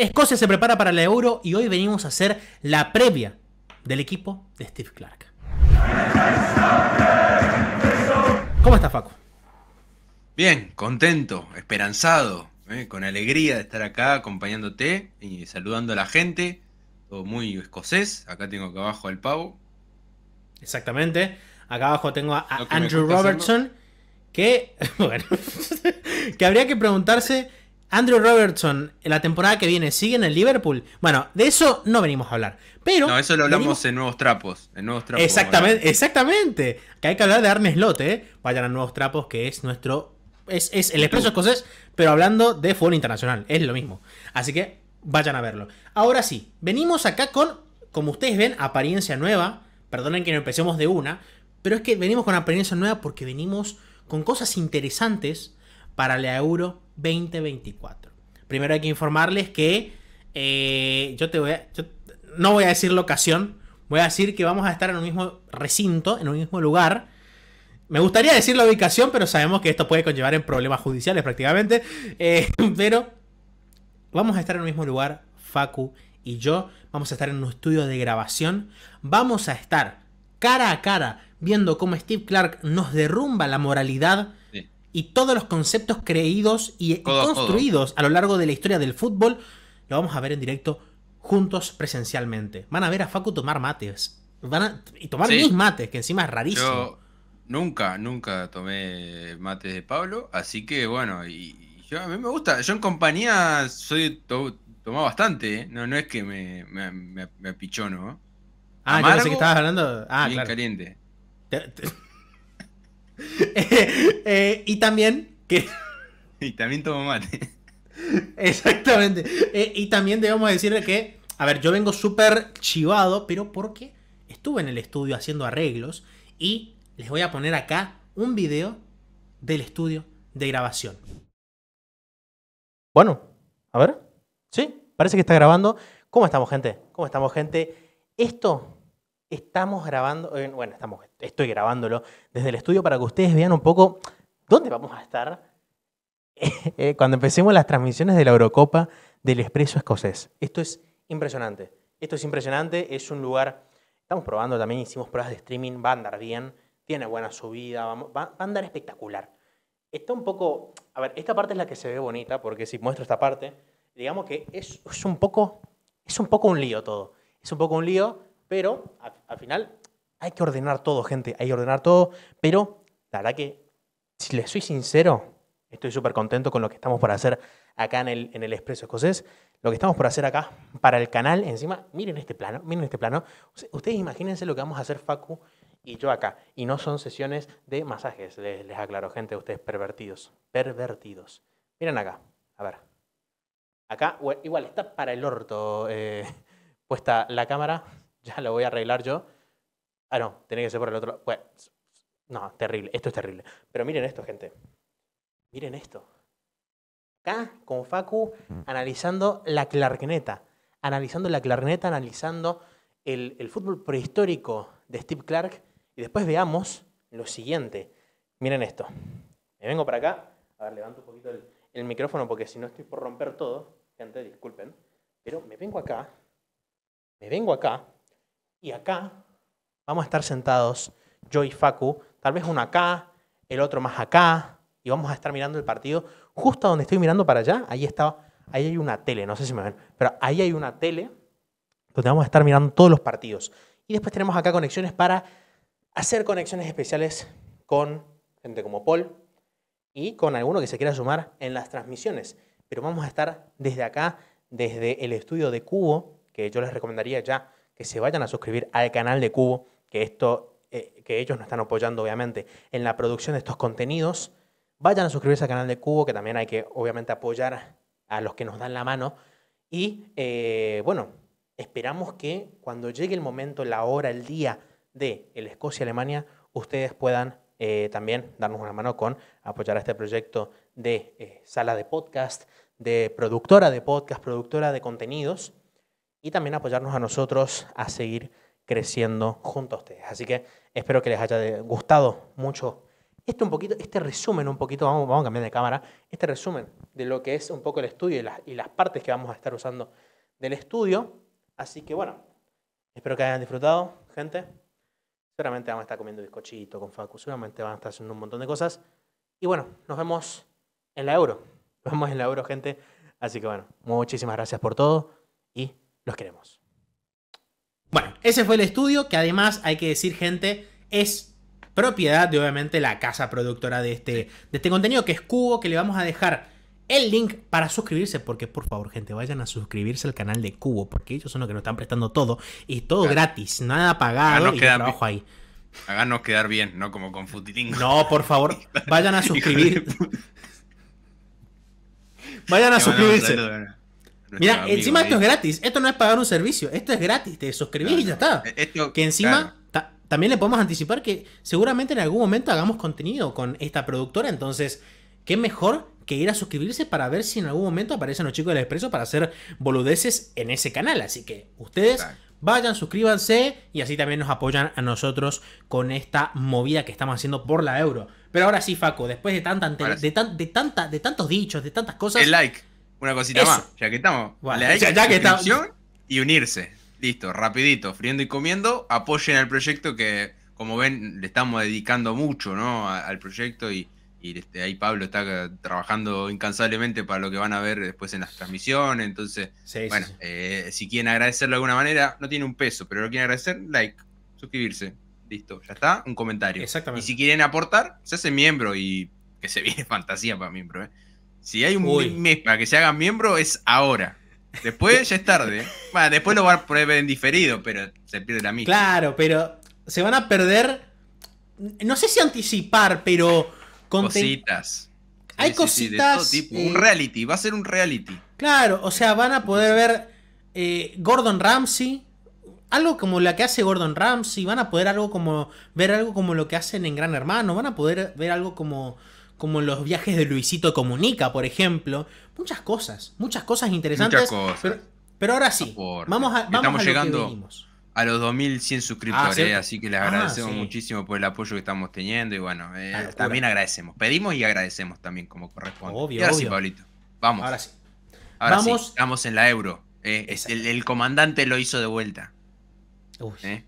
Escocia se prepara para la Euro y hoy venimos a hacer la previa del equipo de Steve Clarke. ¿Cómo estás, Facu? Bien, contento, esperanzado, con alegría de estar acá acompañándote y saludando a la gente. Todo muy escocés. Acá tengo acá abajo al Pavo. Exactamente. Acá abajo tengo a Andrew Robertson, que, bueno, que habría que preguntarse... Andrew Robertson, en la temporada que viene, ¿sigue en el Liverpool? Bueno, de eso no venimos a hablar. Pero no, eso lo hablamos en Nuevos Trapos. En Nuevos Trapos. Exactamente, exactamente. Que hay que hablar de Arne Slot, ¿eh? Vayan a Nuevos Trapos, que es nuestro... Es el Expreso Escocés, pero hablando de fútbol internacional. Es lo mismo. Así que vayan a verlo. Ahora sí, venimos acá con, como ustedes ven, apariencia nueva. Perdonen que no empecemos de una. Pero es que venimos con apariencia nueva porque venimos con cosas interesantes para la Euro 2024. Primero hay que informarles que no voy a decir locación, voy a decir que vamos a estar en un mismo recinto, en un mismo lugar. Me gustaría decir la ubicación, pero sabemos que esto puede conllevar en problemas judiciales prácticamente. Pero vamos a estar en un mismo lugar, Facu y yo. Vamos a estar en un estudio de grabación. Vamos a estar cara a cara viendo cómo Steve Clarke nos derrumba la moralidad y todos los conceptos creídos y construidos a lo largo de la historia del fútbol. Lo vamos a ver en directo, juntos, presencialmente. Van a ver a Facu tomar mates. Y tomar mis mates, que encima es rarísimo. Yo nunca tomé mates de Pablo, así que bueno, a mí me gusta. Yo en compañía tomo bastante, no es que me apichono. Ah, amargo, yo pensé que estabas hablando... Ah, bien, claro. Caliente. Y también que... Y también tomo mate. Exactamente. Y también debemos decirle que, a ver, yo vengo súper chivado, pero porque estuve en el estudio haciendo arreglos y les voy a poner acá un video del estudio de grabación. Bueno, a ver. Sí, parece que está grabando. ¿Cómo estamos, gente? ¿Cómo estamos, gente? Esto... Estamos grabando, bueno, estoy grabándolo desde el estudio para que ustedes vean un poco dónde vamos a estar cuando empecemos las transmisiones de la Eurocopa del Expreso Escocés. Esto es impresionante. Esto es impresionante. Es un lugar, estamos probando también, hicimos pruebas de streaming, va a andar bien, tiene buena subida, va a andar espectacular. Está un poco, a ver, esta parte es la que se ve bonita, porque si muestro esta parte, digamos que es un poco un lío todo. Es un poco un lío. Pero al final hay que ordenar todo, gente. Hay que ordenar todo. Pero la verdad que, si les soy sincero, estoy súper contento con lo que estamos por hacer acá en el Expreso Escocés. Lo que estamos por hacer acá para el canal. Encima, miren este plano. Miren este plano. Ustedes imagínense lo que vamos a hacer Facu y yo acá. Y no son sesiones de masajes. Les aclaro, gente. Ustedes pervertidos. Pervertidos. Miren acá. A ver. Acá, igual, está para el orto puesta la cámara. Ya lo voy a arreglar yo. Ah, no, tiene que ser por el otro lado. Bueno, no, terrible. Esto es terrible. Pero miren esto, gente. Miren esto. Acá, con Facu, analizando la clarineta. Analizando la clarineta, analizando el fútbol prehistórico de Steve Clarke. Y después veamos lo siguiente. Miren esto. Me vengo para acá. A ver, levanto un poquito el micrófono porque si no estoy por romper todo. Gente, disculpen. Pero me vengo acá. Me vengo acá. Y acá vamos a estar sentados, yo y Facu, tal vez uno acá, el otro más acá, y vamos a estar mirando el partido justo donde estoy mirando para allá. Ahí hay una tele, no sé si me ven, pero ahí hay una tele donde vamos a estar mirando todos los partidos. Y después tenemos acá conexiones para hacer conexiones especiales con gente como Paul y con alguno que se quiera sumar en las transmisiones. Pero vamos a estar desde acá, desde el estudio de Cubo, que yo les recomendaría ya que se vayan a suscribir al canal de Cubo, que ellos nos están apoyando, obviamente, en la producción de estos contenidos. Vayan a suscribirse al canal de Cubo, que también hay que, obviamente, apoyar a los que nos dan la mano. Y, bueno, esperamos que cuando llegue el momento, la hora, el día de el Escocia-Alemania, ustedes puedan también darnos una mano con apoyar a este proyecto de sala de podcast, de productora de podcast, productora de contenidos, y también apoyarnos a nosotros a seguir creciendo junto a ustedes. Así que espero que les haya gustado mucho Este, un poquito, este resumen un poquito, vamos a cambiar de cámara, este resumen de lo que es un poco el estudio y las partes que vamos a estar usando del estudio. Así que bueno, espero que hayan disfrutado, gente. Seguramente vamos a estar comiendo bizcochito con Facu, seguramente van a estar haciendo un montón de cosas. Y bueno, nos vemos en la Euro. Nos vemos en la Euro, gente. Así que bueno, muchísimas gracias por todo y los queremos. Bueno, ese fue el estudio que además hay que decir, gente, es propiedad de obviamente la casa productora de este contenido, que es Cubo, que le vamos a dejar el link para suscribirse, porque por favor, gente, vayan a suscribirse al canal de Cubo, porque ellos son los que nos están prestando todo, y todo gratis, nada pagado, y trabajo ahí. Háganos quedar bien, no como con Futilingo. No, por favor, vayan a suscribir. Vayan a suscribirse. Mira, encima esto es gratis, esto no es pagar un servicio, esto es gratis, te suscribís y ya está. Esto, que encima también le podemos anticipar que seguramente en algún momento hagamos contenido con esta productora, entonces qué mejor que ir a suscribirse para ver si en algún momento aparecen los chicos del Expreso para hacer boludeces en ese canal, así que ustedes... Vayan, suscríbanse y así también nos apoyan a nosotros con esta movida que estamos haciendo por la Euro. Pero ahora sí, Facu, después de tantos dichos, de tantas cosas... El like, una cosita eso. Más, ya que estamos. Vale, like, ya que estamos. Y unirse. Listo, rapidito, friendo y comiendo. Apoyen al proyecto que, como ven, le estamos dedicando mucho, ¿no? Al proyecto y ahí Pablo está trabajando incansablemente para lo que van a ver después en las transmisiones, entonces, sí, bueno, sí. Si quieren agradecerlo de alguna manera, no tiene un peso, pero lo quieren agradecer, like, suscribirse, listo, ya está, un comentario. Exactamente. Y si quieren aportar, se hacen miembro y que se viene fantasía para miembro, ¿eh? Si hay un mes para que se hagan miembro, es ahora. Después ya es tarde. Bueno, después lo van a poder ver en diferido, pero se pierde la misma. Claro, pero se van a perder, no sé si anticipar, pero... Cositas. Hay cositas. De todo tipo. Un reality, va a ser un reality. Claro, o sea, van a poder ver Gordon Ramsay, algo como la que hace Gordon Ramsay, van a poder ver algo como lo que hacen en Gran Hermano, van a poder ver algo como los viajes de Luisito Comunica, por ejemplo. Muchas cosas interesantes. Muchas cosas. Pero ahora sí, vamos a llegando. Lo que a los 2100 suscriptores, ¿sí? Así que les agradecemos muchísimo por el apoyo que estamos teniendo. Y bueno, también agradecemos. Pedimos y agradecemos también como corresponde. Obvio, y ahora sí, Pablito, vamos. Ahora sí. Ahora sí, estamos en la Euro. El comandante lo hizo de vuelta. Hay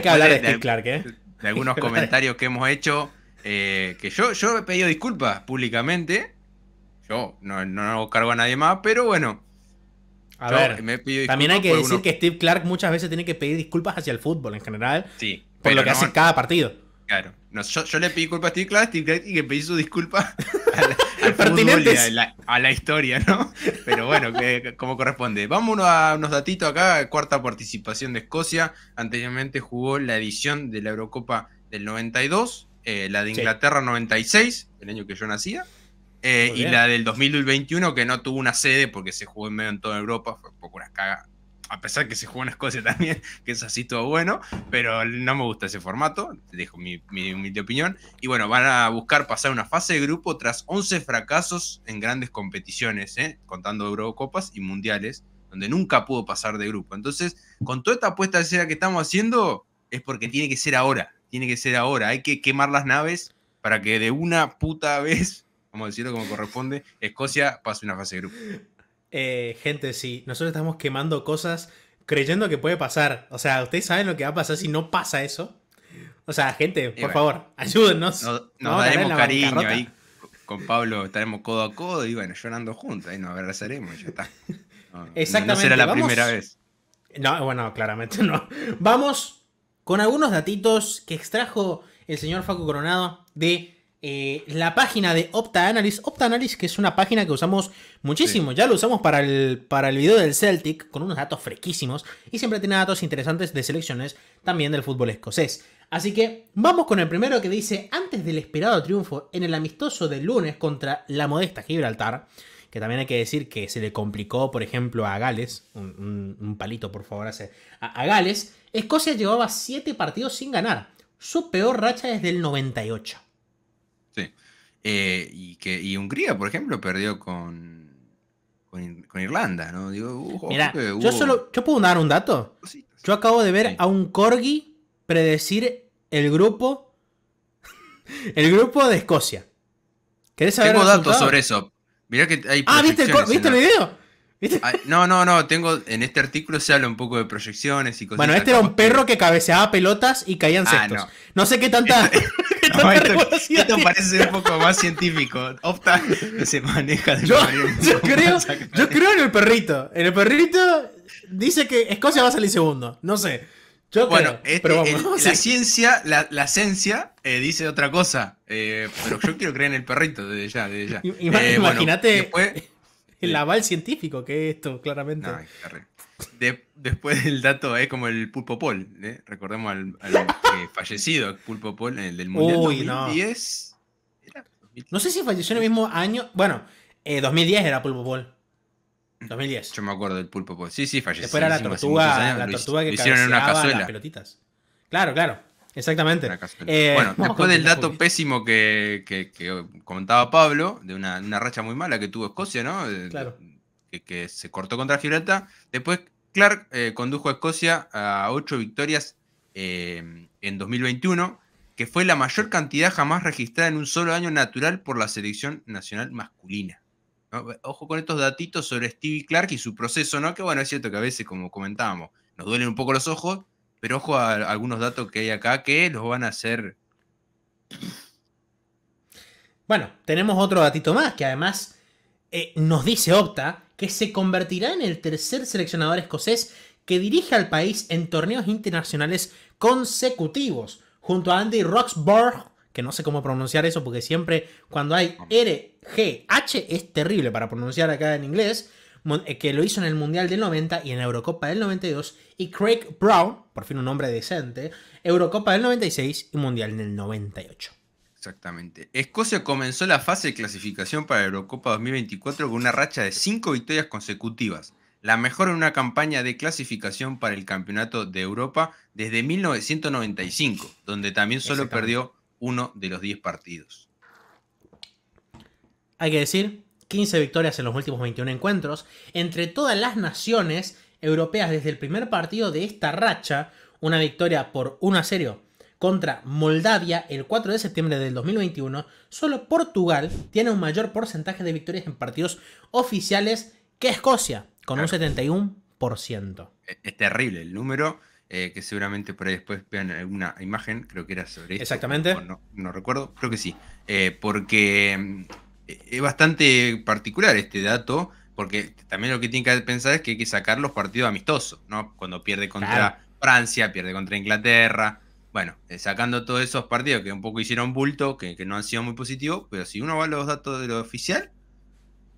que hablar de Steve Clarke, de algunos comentarios que hemos hecho. Que yo he pedido disculpas públicamente. Yo no cargo a nadie más, pero bueno. A ver, también hay que decir que Steve Clarke muchas veces tiene que pedir disculpas hacia el fútbol en general. Sí. Por lo que hace cada partido. Claro. No, yo le pedí culpa a Steve Clarke y que pedí su disculpa al fútbol y a la historia, ¿no? Pero bueno, como corresponde. Vámonos a unos datitos acá. Cuarta participación de Escocia. Anteriormente jugó la edición de la Eurocopa del 92. La de Inglaterra 96, el año que yo nacía. Y la del 2021 que no tuvo una sede porque se jugó en medio en toda Europa, fue un poco una caga, a pesar que se jugó en Escocia también, que es así todo bueno, pero no me gusta ese formato, dejo mi humilde opinión. Y bueno, van a buscar pasar una fase de grupo tras 11 fracasos en grandes competiciones, contando Eurocopas y Mundiales, donde nunca pudo pasar de grupo. Entonces, con toda esta apuesta que estamos haciendo, es porque tiene que ser ahora, hay que quemar las naves para que de una puta vez... Vamos a decirlo como corresponde. Escocia pasa una fase de grupo. Gente, sí. Nosotros estamos quemando cosas creyendo que puede pasar. O sea, ustedes saben lo que va a pasar si no pasa eso. O sea, gente, por favor, ayúdennos. Nos daremos cariño ahí. Con Pablo estaremos codo a codo y bueno, llorando juntos. Ahí nos abrazaremos y ya está. No, exactamente. No será la primera vez. No, bueno, claramente no. Vamos con algunos datitos que extrajo el señor Facu Coronado de... la página de Opta Analysis, que es una página que usamos muchísimo, ya lo usamos para el video del Celtic, con unos datos fresquísimos, y siempre tiene datos interesantes de selecciones también del fútbol escocés. Así que vamos con el primero, que dice: antes del esperado triunfo en el amistoso del lunes contra la modesta Gibraltar, que también hay que decir que se le complicó, por ejemplo, a Gales, un palito por favor a Gales, Escocia llevaba 7 partidos sin ganar, su peor racha desde el 98. Sí. Y Hungría, por ejemplo, perdió con Irlanda, ¿no? Digo, mirá, yo puedo dar un dato. Yo acabo de ver a un corgi predecir el grupo El grupo de Escocia. ¿Querés saber? Tengo datos sobre eso. Mirá que hay proyecciones. ¿Viste el video? ¿Viste? No, no, no. Tengo, en este artículo se habla un poco de proyecciones y cosas. Bueno, este era un perro que cabeceaba pelotas y caían cestos. No. No sé qué tanta... No, esto parece un poco más científico. Opta que se maneja de yo creo en el perrito. En el perrito dice que Escocia va a salir segundo. No sé. Yo bueno, creo, pero vamos. La ciencia, la ciencia dice otra cosa. Pero yo quiero creer en el perrito desde ya. Desde ya. Imagínate bueno, el aval científico que es esto, claramente. No, después del dato es como el Pulpo Paul, ¿eh? Recordemos al fallecido Pulpo Paul, el del Mundial. Uy, 2010. No. Era 2010. No sé si falleció en el mismo año. Bueno, 2010 era Pulpo Paul. 2010. Yo me acuerdo del Pulpo Paul. Sí, sí, falleció. Después era la tortuga que hicieron en una cazuela. Las pelotitas. Claro, claro. Exactamente. Bueno, después del dato pésimo que comentaba Pablo, de una racha muy mala que tuvo Escocia, ¿no? Claro. Que se cortó contra Gibraltar. Después Clarke condujo a Escocia a 8 victorias en 2021, que fue la mayor cantidad jamás registrada en un solo año natural por la selección nacional masculina. ¿No? Ojo con estos datitos sobre Steve Clarke y su proceso, ¿no? Que bueno, es cierto que a veces, como comentábamos, nos duelen un poco los ojos, pero ojo a algunos datos que hay acá que los van a hacer... Bueno, tenemos otro datito más, que además nos dice Opta que se convertirá en el tercer seleccionador escocés que dirige al país en torneos internacionales consecutivos, junto a Andy Roxburgh, que no sé cómo pronunciar eso porque siempre cuando hay RGH es terrible para pronunciar acá en inglés, que lo hizo en el Mundial del 90 y en la Eurocopa del 92, y Craig Brown, por fin un nombre decente, Eurocopa del 96 y Mundial del 98. Exactamente. Escocia comenzó la fase de clasificación para la Eurocopa 2024 con una racha de 5 victorias consecutivas, la mejor en una campaña de clasificación para el Campeonato de Europa desde 1995, donde también solo perdió uno de los 10 partidos. Hay que decir, 15 victorias en los últimos 21 encuentros, entre todas las naciones europeas desde el primer partido de esta racha, una victoria por 1-0. Contra Moldavia el 4 de septiembre del 2021, solo Portugal tiene un mayor porcentaje de victorias en partidos oficiales que Escocia, con un 71%. Es terrible el número, que seguramente por ahí después vean alguna imagen, creo que era sobre esto. Exactamente. No recuerdo, creo que sí. Porque es bastante particular este dato, porque también lo que tienen que pensar es que hay que sacar los partidos amistosos, ¿no? Cuando pierde contra Francia, pierde contra Inglaterra... Bueno, sacando todos esos partidos que un poco hicieron bulto, que no han sido muy positivos, pero si uno va a los datos de lo oficial,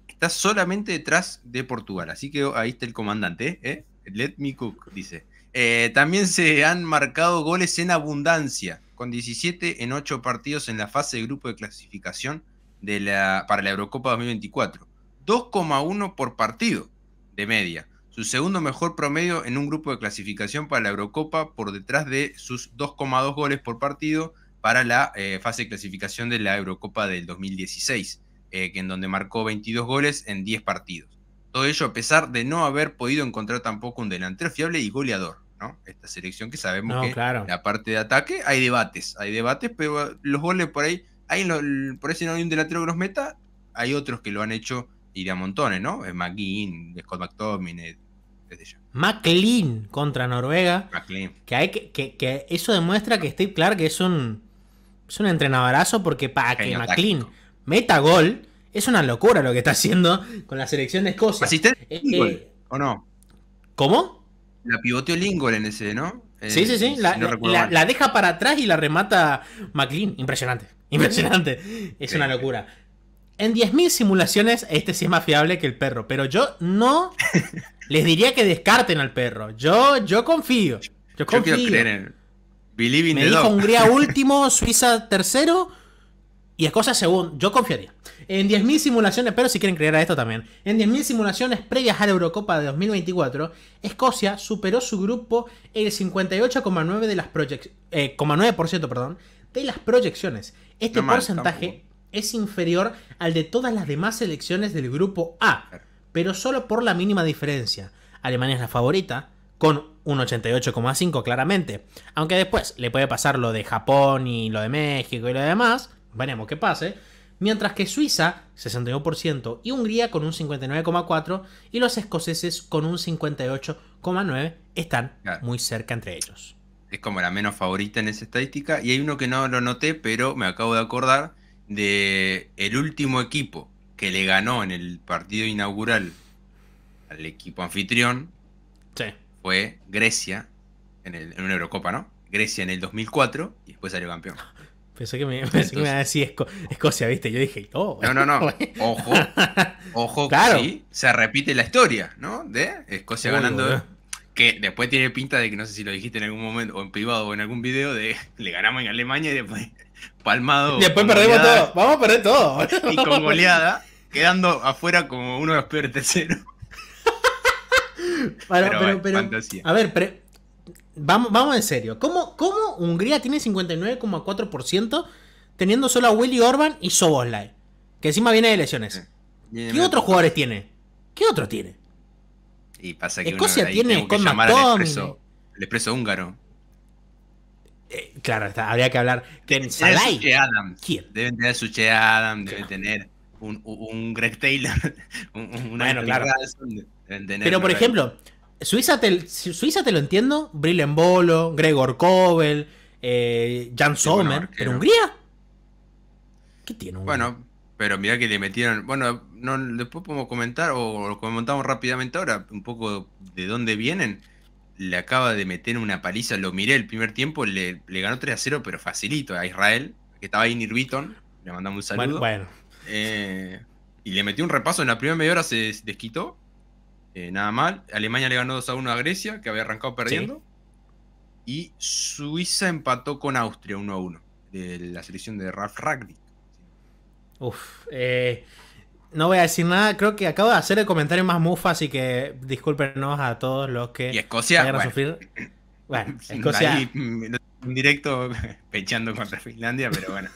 está solamente detrás de Portugal. Así que ahí está el comandante, ¿eh? Let me cook, dice. También se han marcado goles en abundancia, con 17 en 8 partidos en la fase de grupo de clasificación para la Eurocopa 2024. 2,1 por partido de media. Su segundo mejor promedio en un grupo de clasificación para la Eurocopa, por detrás de sus 2,2 goles por partido para la fase de clasificación de la Eurocopa del 2016, en donde marcó 22 goles en 10 partidos. Todo ello a pesar de no haber podido encontrar tampoco un delantero fiable y goleador, ¿no? Esta selección que sabemos en la parte de ataque hay debates, pero los goles por ahí, por ahí si no hay un delantero que los meta, hay otros que lo han hecho y de a montones, ¿no? McGinn, Scott McTominay... McLean contra Noruega. Que eso demuestra que Steve Clarke es un entrenadorazo, porque para que McLean meta gol es una locura lo que está haciendo con la selección de Escocia. ¿Asistente Lingol, o no? ¿Cómo? La pivoteó Lingol en ese, ¿no? Sí, sí, sí. La deja para atrás y la remata McLean. Impresionante. Impresionante. Es una locura. En 10.000 simulaciones, este sí es más fiable que el perro. Pero yo no les diría que descarten al perro. Yo confío. Yo quiero creer en Believe in the Dog. Me dijo Hungría último, Suiza tercero y Escocia segundo. Yo confiaría. En 10.000 simulaciones, pero si quieren creer a esto también. En 10.000 simulaciones previas a la Eurocopa de 2024, Escocia superó su grupo el 58,9% de las proyecciones. Este porcentaje... Tampoco. Es inferior al de todas las demás selecciones del grupo A, pero solo por la mínima diferencia. Alemania es la favorita, con un 88,5 claramente. Aunque después le puede pasar lo de Japón y lo de México y lo demás. Veremos qué pase. Mientras que Suiza, 61%, y Hungría con un 59,4% y los escoceses con un 58,9% están muy cerca entre ellos. Es como la menos favorita en esa estadística. Y hay uno que no lo noté, pero me acabo de acordar de el último equipo que le ganó en el partido inaugural al equipo anfitrión. Sí. Fue Grecia en una Eurocopa, ¿no? Grecia en el 2004 y después salió campeón. Pensé que me iba a decir Escocia, ¿viste? Yo dije, oh. No. Ojo, claro. Sí, se repite la historia, ¿no? De Escocia ganando. Boludo. Que después tiene pinta de que, no sé si lo dijiste en algún momento, o en privado o en algún video, de le ganamos en Alemania y después palmado. Después perdemos todo. Vamos a perder todo. Y con goleada, quedando afuera como uno de los peores terceros. Pero, a ver, vamos en serio. ¿Cómo Hungría tiene 59,4% teniendo solo a Willy Orban y Szoboszlai? Que encima viene de lesiones. ¿Qué otros jugadores tiene? ¿Qué otro tiene? Y pasa que Escocia tiene con McTominay. El Expreso húngaro. Claro, habría que hablar. Deben tener su Che Adam, deben tener un Greg Taylor, claro. Ralston, deben tener. Pero por ejemplo, Suiza te lo entiendo, Brillen Bolo, Gregor Kobel, Jan Sommer, pero Hungría. ¿Qué tiene Hungría? Bueno, pero mirá que le metieron. Bueno, no, después podemos comentar, o lo comentamos rápidamente ahora, un poco de dónde vienen. Le acaba de meter una paliza, lo miré el primer tiempo, le ganó 3-0, pero facilito a Israel, que estaba ahí Nirviton, le mandamos un saludo. Bueno. Y le metió un repaso, en la primera media hora se desquitó, nada mal. Alemania le ganó 2-1 a Grecia, que había arrancado perdiendo. Sí. Y Suiza empató con Austria 1-1, de la selección de Ralf Rangnick. Uf, no voy a decir nada, creo que acabo de hacer el comentario más mufa, así que discúlpenos a todos los que vayan a sufrir. Bueno, Escocia. Ahí, en directo pechando contra Finlandia, pero bueno,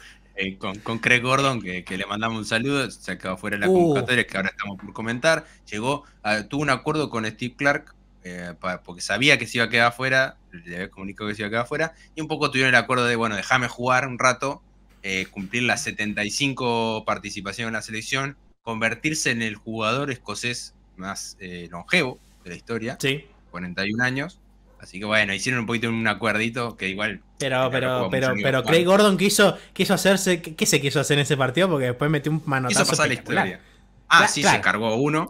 con Craig Gordon, que le mandamos un saludo, se quedó fuera de la convocatoria, que ahora estamos por comentar. Tuvo un acuerdo con Steve Clarke, porque sabía que se iba a quedar fuera, le había comunicado que se iba a quedar fuera, y un poco tuvieron el acuerdo de, bueno, déjame jugar un rato, cumplir las 75 participaciones en la selección, convertirse en el jugador escocés más longevo de la historia, sí. 41 años, así que bueno, hicieron un poquito un acuerdito que igual... Pero Craig Gordon quiso hacerse, ¿qué se quiso hacer en ese partido? Porque después metió un manotazo. Quiso pasar la historia. Se cargó a un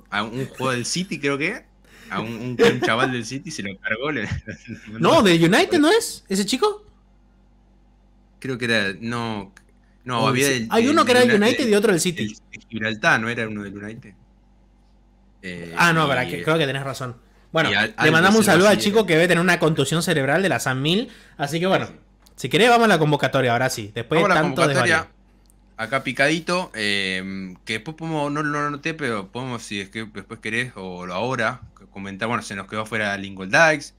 jugador del City, creo que, a un chaval del City se lo cargó. No, de United no es, ese chico. Creo que era, no, había hay uno que era del United y otro del City. El Gibraltar, ¿no era uno del United? Creo que tenés razón. Bueno, le mandamos un saludo al chico que debe tener una contusión cerebral de la San Mil. Así que bueno, si querés vamos a la convocatoria ahora sí. Después de tanto desvariar. Acá picadito, que después podemos, no lo noté, pero podemos, si es que después querés o ahora, comentar, bueno, se nos quedó fuera Lincoln Dykes,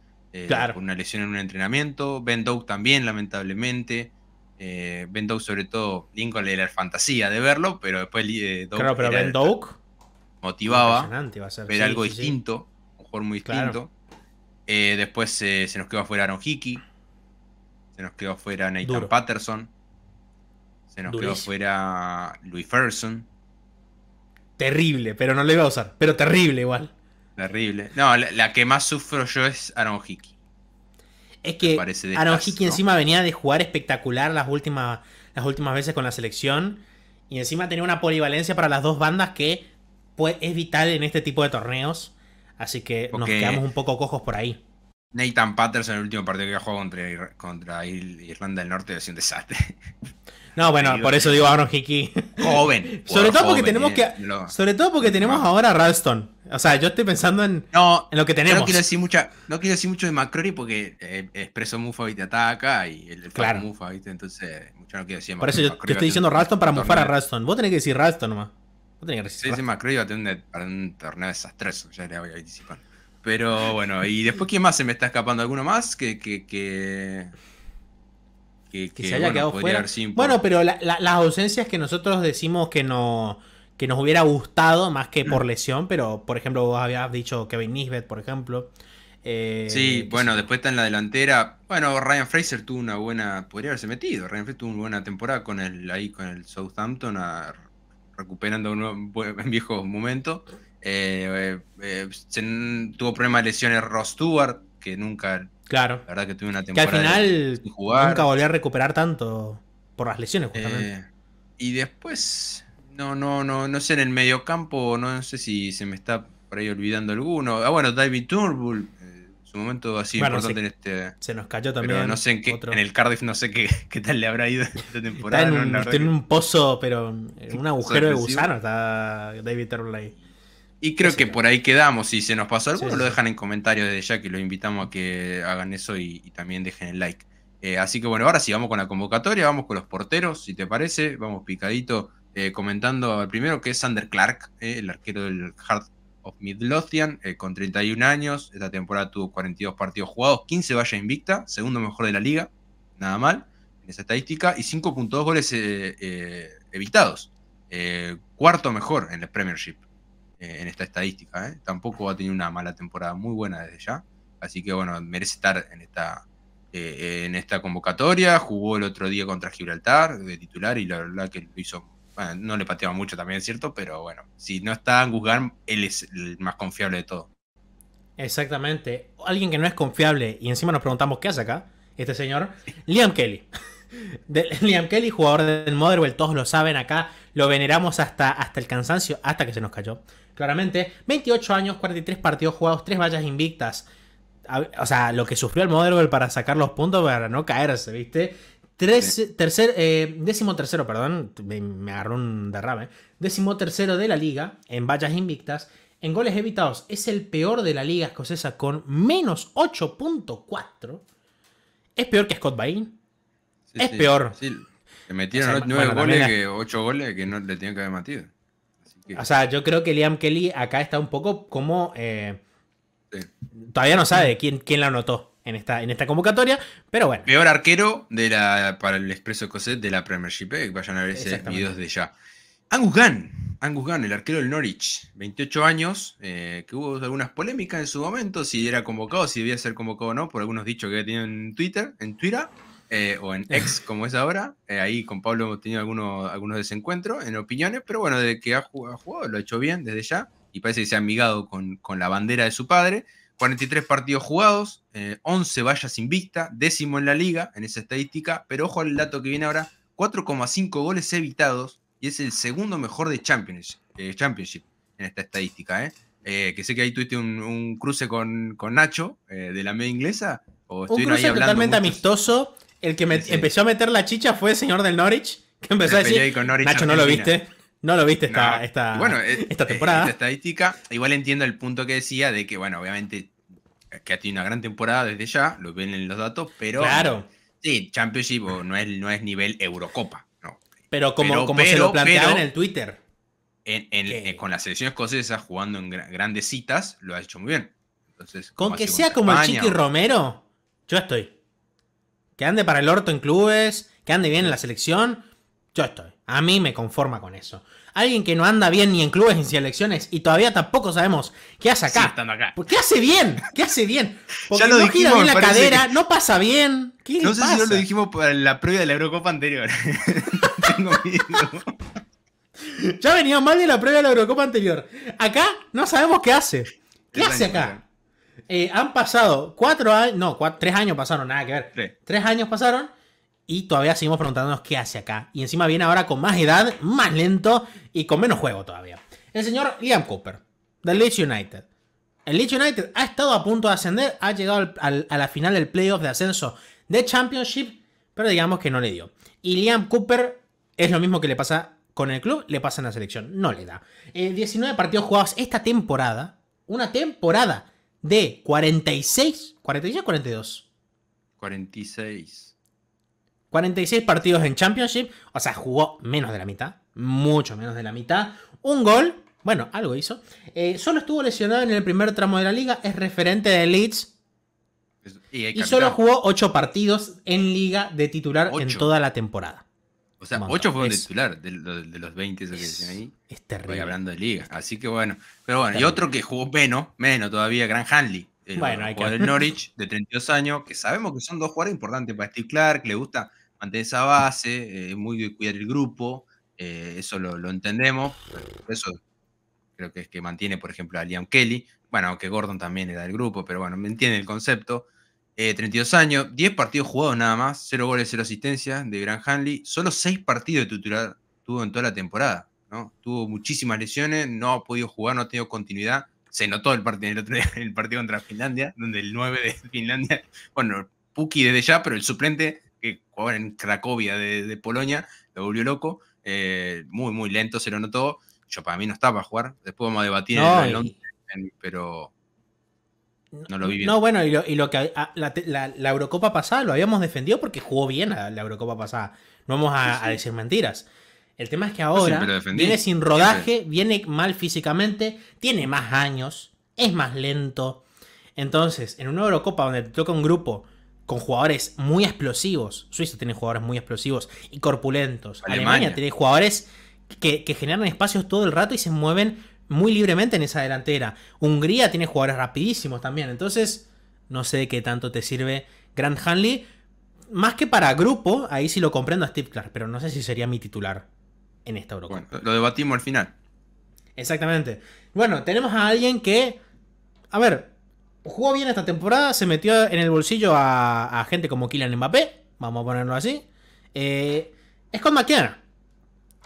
por una lesión en un entrenamiento. Ben Doak también, lamentablemente. Ben Doak, sobre todo, Lincoln era fantasía de verlo, pero después Doak, claro, pero Ben Doak motivaba ver algo distinto, un jugador muy distinto. Después se nos quedó afuera Aaron Hickey, se nos quedó afuera Nathan Patterson, se nos quedó afuera Louis Ferguson. Terrible, pero no lo iba a usar, pero terrible igual. Terrible. No, la que más sufro yo es Aaron Hickey. Es que Aaron Hickey encima venía de jugar espectacular las últimas veces con la selección. Y encima tenía una polivalencia para las dos bandas que es vital en este tipo de torneos. Así que nos quedamos un poco cojos por ahí. Nathan Patterson, el último partido que ha jugado contra Irlanda del Norte, ha sido un desastre. No, bueno, por eso digo Aaron Hickey. Joven. Sobre todo porque tenemos ahora a Ralston. O sea, yo estoy pensando en lo que tenemos. No quiero decir mucho de McCrorie porque Expreso Mufa, ¿viste? Ataca y el Facu Mufa, ¿viste? Entonces, mucho no quiero decir McCrorie. Por eso yo te estoy diciendo Ralston para mufar a Ralston. Vos tenés que decir Ralston nomás. Sí, ese McCrorie va a tener un torneo desastroso. Ya le voy a participar. Pero bueno, y después, ¿quién más se me está escapando? ¿Alguno más? Que se haya quedado fuera. Bueno, pero las ausencias que nosotros decimos que nos hubiera gustado, más que por lesión, pero por ejemplo vos habías dicho Kevin Nisbet, por ejemplo, Sí, bueno, después está en la delantera. Bueno, Ryan Fraser tuvo una buena, podría haberse metido. Ryan Fraser tuvo una buena temporada con el, ahí con el Southampton, recuperando un viejo momento. Tuvo problemas de lesiones Ross Stewart, que nunca, claro, la verdad que tuvo una temporada que al final sin jugar, nunca volvió a recuperar tanto por las lesiones, justamente. Y después, no sé, en el mediocampo, no sé si se me está por ahí olvidando alguno. Ah, bueno, David Turnbull, su momento así bueno, importante en este. Se nos cayó también. Pero no sé en qué, otro, en el Cardiff, no sé qué tal le habrá ido esta temporada. Está en un pozo, pero en un agujero de gusano está David Turnbull ahí. Y creo que por ahí quedamos. Si se nos pasó alguno, lo dejan en comentarios desde ya, que los invitamos a que hagan eso y también dejen el like. Así que bueno, ahora sí, vamos con la convocatoria, vamos con los porteros, si te parece. Vamos picadito, comentando el primero, que es Sander Clarke, el arquero del Heart of Midlothian, con 31 años. Esta temporada tuvo 42 partidos jugados, 15 valla invicta, segundo mejor de la liga, nada mal en esa estadística, y 5.2 goles evitados, cuarto mejor en la Premiership. En esta estadística, tampoco ha tenido una mala temporada, muy buena desde ya, así que bueno, merece estar en esta convocatoria. Jugó el otro día contra Gibraltar de titular y la verdad que lo hizo, bueno, no le pateaba mucho también, es cierto, pero bueno, si no está Angus Garm, él es el más confiable de todos. Exactamente, alguien que no es confiable y encima nos preguntamos qué hace acá, este señor, Liam Kelly. Liam Kelly, jugador del Motherwell, todos lo saben acá, lo veneramos hasta el cansancio, hasta que se nos cayó, claramente. 28 años, 43 partidos jugados, 3 vallas invictas. O sea, lo que sufrió el Motherwell para sacar los puntos, para no caerse, ¿viste? Décimo tercero, perdón, me agarró un derrame. 13º de la liga en vallas invictas, en goles evitados es el peor de la liga escocesa con menos 8.4. Es peor que Scott Bain. Sí, es peor. Sí. Le metieron 8 goles que no le tenían que haber metido. Así que... O sea, yo creo que Liam Kelly acá está un poco como... sí. Todavía no sabe quién la anotó en esta convocatoria, pero bueno. Peor arquero para el Expreso Escocés de la Premiership. Vayan a ver ese videos de ya. Angus Gunn, el arquero del Norwich, 28 años, que hubo algunas polémicas en su momento, si era convocado, si debía ser convocado o no, por algunos dichos que había tenido en Twitter, o en X, como es ahora. Ahí con Pablo hemos tenido algunos desencuentros en opiniones, pero bueno, desde que ha jugado lo ha hecho bien desde ya, y parece que se ha amigado con la bandera de su padre. 43 partidos jugados, 11 vallas invicta, 10º en la liga en esa estadística, pero ojo al dato que viene ahora, 4.5 goles evitados, y es el segundo mejor de Championship en esta estadística, que sé que ahí tuviste un cruce con Nacho, de la media inglesa, o un cruce ahí totalmente amistoso. El que empezó a meter la chicha fue el señor del Norwich, que empezó a decir, Nacho, ¿no lo viste? No lo viste esta temporada. Esta estadística, igual entiendo el punto que decía de que, bueno, obviamente que ha tenido una gran temporada desde ya, lo ven en los datos, pero claro, sí, Championship no es nivel Eurocopa, no. Pero como se lo planteaba en el Twitter. Con la selección escocesa jugando en grandes citas, lo ha hecho muy bien. Entonces, con que sea como el Chiqui Romero, yo estoy. Que ande para el orto en clubes, que ande bien en la selección, yo estoy. A mí me conforma con eso. Alguien que no anda bien ni en clubes ni en selecciones y todavía tampoco sabemos qué hace acá. Sí, acá. ¿Qué hace bien? ¿Qué hace bien? Porque ya lo no dijimos, gira bien la cadera, que... no pasa bien. ¿Qué no sé pasa? Si no lo dijimos para la previa de la Eurocopa anterior. Tengo miedo. Ya venía mal de la previa de la Eurocopa anterior. Acá no sabemos qué hace. ¿Qué hace acá? Han pasado 4 años, no, 3 años pasaron, nada que ver. 3 años pasaron y todavía seguimos preguntándonos qué hace acá. Y encima viene ahora con más edad, más lento y con menos juego todavía. El señor Liam Cooper, del Leeds United. El Leeds United ha estado a punto de ascender, ha llegado a la final del playoff de ascenso de Championship, pero digamos que no le dio. Y Liam Cooper es lo mismo que le pasa con el club, le pasa en la selección, no le da. 19 partidos jugados esta temporada, una temporada de 46, 46 o 42. 46. 46 partidos en Championship, o sea, jugó menos de la mitad, mucho menos de la mitad. Un gol, bueno, algo hizo. Solo estuvo lesionado en el primer tramo de la liga, es referente de Leeds. Y solo jugó 8 partidos en liga de titular 8. En toda la temporada. O sea, 8 fueron de titular, de los 20 que dicen ahí. Es terrible. Voy hablando de liga, así que bueno. Pero bueno, y otro que jugó menos todavía, Grant Hanley, Bueno, hay que jugar el Norwich, de 32 años, que sabemos que son dos jugadores importantes para Steve Clarke, le gusta mantener esa base, muy de cuidar el grupo, eso lo entendemos, por eso creo que es que mantiene, por ejemplo, a Liam Kelly, bueno, aunque Gordon también era del grupo, pero bueno, me entiende el concepto. 32 años, 10 partidos jugados nada más, 0 goles, 0 asistencias de Grant Hanley, solo 6 partidos de titular tuvo en toda la temporada, ¿no? Tuvo muchísimas lesiones, no ha podido jugar, no ha tenido continuidad. Se notó el partido, el otro día, el partido contra Finlandia, donde el 9 de Finlandia, bueno, Puki desde ya, pero el suplente, que jugaba en Cracovia de Polonia, lo volvió loco, muy, muy lento, se lo notó. Yo para mí no estaba para jugar, después vamos a debatir no, en Londres, pero no lo vi bien. No, bueno, y lo que la Eurocopa pasada lo habíamos defendido porque jugó bien la Eurocopa pasada, no vamos a decir mentiras. El tema es que ahora viene sin rodaje, viene mal físicamente, tiene más años, es más lento. Entonces, en una Eurocopa donde te toca un grupo con jugadores muy explosivos, Suiza tiene jugadores muy explosivos y corpulentos, Alemania tiene jugadores que generan espacios todo el rato y se mueven muy libremente en esa delantera. Hungría tiene jugadores rapidísimos también, entonces no sé de qué tanto te sirve Grant Hanley. Más que para grupo, ahí sí lo comprendo a Steve Clarke, pero no sé si sería mi titular en esta Eurocopa. Bueno, lo debatimos al final. Exactamente. Bueno, tenemos a alguien que, a ver, jugó bien esta temporada, se metió en el bolsillo a gente como Kylian Mbappé, vamos a ponerlo así. Scott McTominay,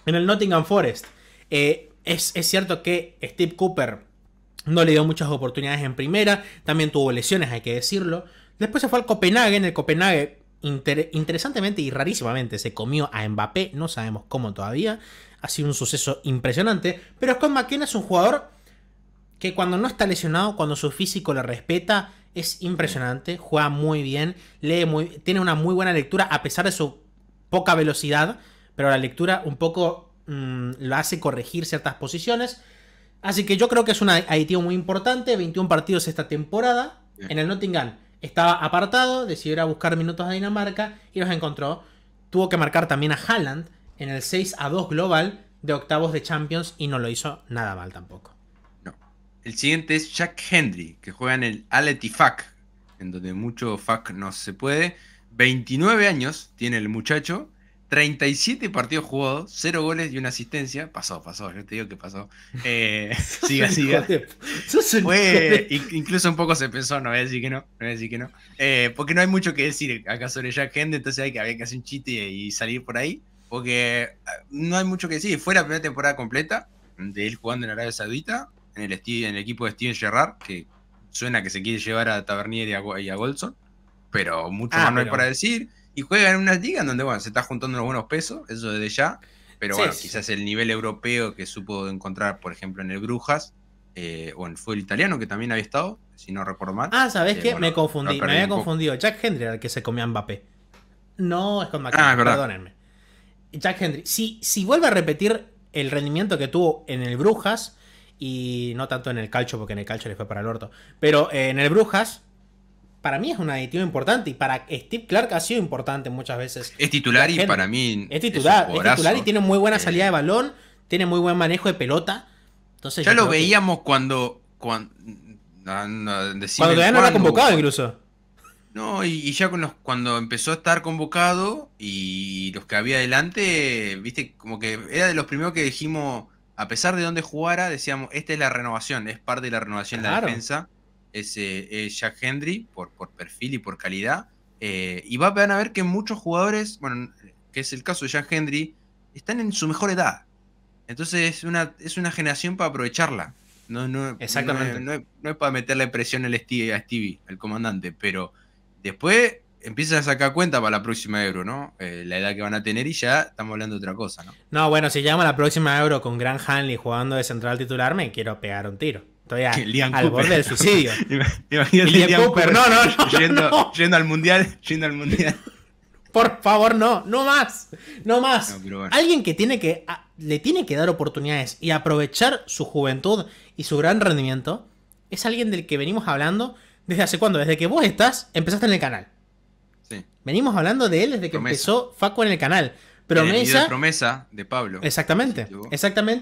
en el Nottingham Forest. Es cierto que Steve Cooper no le dio muchas oportunidades en primera, también tuvo lesiones, hay que decirlo. Después se fue al Copenhague, en el Copenhague interesantemente y rarísimamente se comió a Mbappé, no sabemos cómo todavía, ha sido un suceso impresionante, pero Scott McTominay es un jugador que cuando no está lesionado, cuando su físico le respeta, es impresionante, juega muy bien, lee muy, tiene una muy buena lectura a pesar de su poca velocidad, pero la lectura un poco lo hace corregir ciertas posiciones, así que yo creo que es un aditivo muy importante. 21 partidos esta temporada, en el Nottingham estaba apartado, decidió ir a buscar minutos a Dinamarca y los encontró. Tuvo que marcar también a Haaland en el 6-2 global de octavos de Champions y no lo hizo nada mal tampoco. No. El siguiente es Jack Hendry, que juega en el Al Ettifaq, en donde mucho fuck no se puede. 29 años tiene el muchacho, 37 partidos jugados, 0 goles y una asistencia. Pasó, yo te digo que pasó. Siga. Fue, incluso un poco se pensó, no voy a decir que no. Porque no hay mucho que decir acá sobre Jack Hendry, entonces había que hacer un chiste y salir por ahí, porque no hay mucho que decir. Fue la primera temporada completa de él jugando en Arabia Saudita, en el equipo de Steven Gerrard, que suena que se quiere llevar a Tavernier y a Goldson, pero mucho más no hay para decir. Y juega en una liga en donde, bueno, se está juntando unos buenos pesos, eso desde ya, pero sí, bueno, sí, quizás el nivel europeo que supo encontrar, por ejemplo, en el Brujas, o en el fútbol italiano, que también había estado, si no recuerdo mal. ¿Sabés qué? Bueno, me había confundido. Jack Hendry era el que se comía Mbappé. No, Scott McTominay, perdónenme. Jack Hendry, si vuelve a repetir el rendimiento que tuvo en el Brujas, y no tanto en el Calcio, porque en el Calcio le fue para el orto, pero en el Brujas, para mí es un aditivo importante y para Steve Clarke ha sido importante muchas veces. Es titular y para mí es titular y tiene muy buena salida de balón, tiene muy buen manejo de pelota. Entonces, ya lo veíamos que cuando todavía no era convocado incluso. No, y ya cuando empezó a estar convocado y los que había adelante, viste, como que era de los primeros que dijimos, a pesar de dónde jugara, decíamos, esta es la renovación, es parte de la renovación de la defensa. Es Jack Hendry por perfil y por calidad, y van a ver que muchos jugadores, bueno, que es el caso de Jack Hendry, están en su mejor edad, entonces es una generación para aprovecharla. Exactamente. No es para meterle presión a Stevie, al comandante, pero después empiezan a sacar cuenta para la próxima Euro, ¿no? La edad que van a tener y ya estamos hablando de otra cosa, ¿no? No, bueno, si llegamos a la próxima Euro con Grant Hanley jugando de central titular, me quiero pegar un tiro. Estoy al borde del suicidio. Imagínate Liam Cooper. No. Yendo al mundial. Por favor, no más. No, bueno. Alguien que le tiene que dar oportunidades y aprovechar su juventud y su gran rendimiento es alguien del que venimos hablando desde hace cuándo, desde que vos empezaste en el canal. Sí. Venimos hablando de él desde que empezó Facu en el canal. Promesa de Pablo. Exactamente,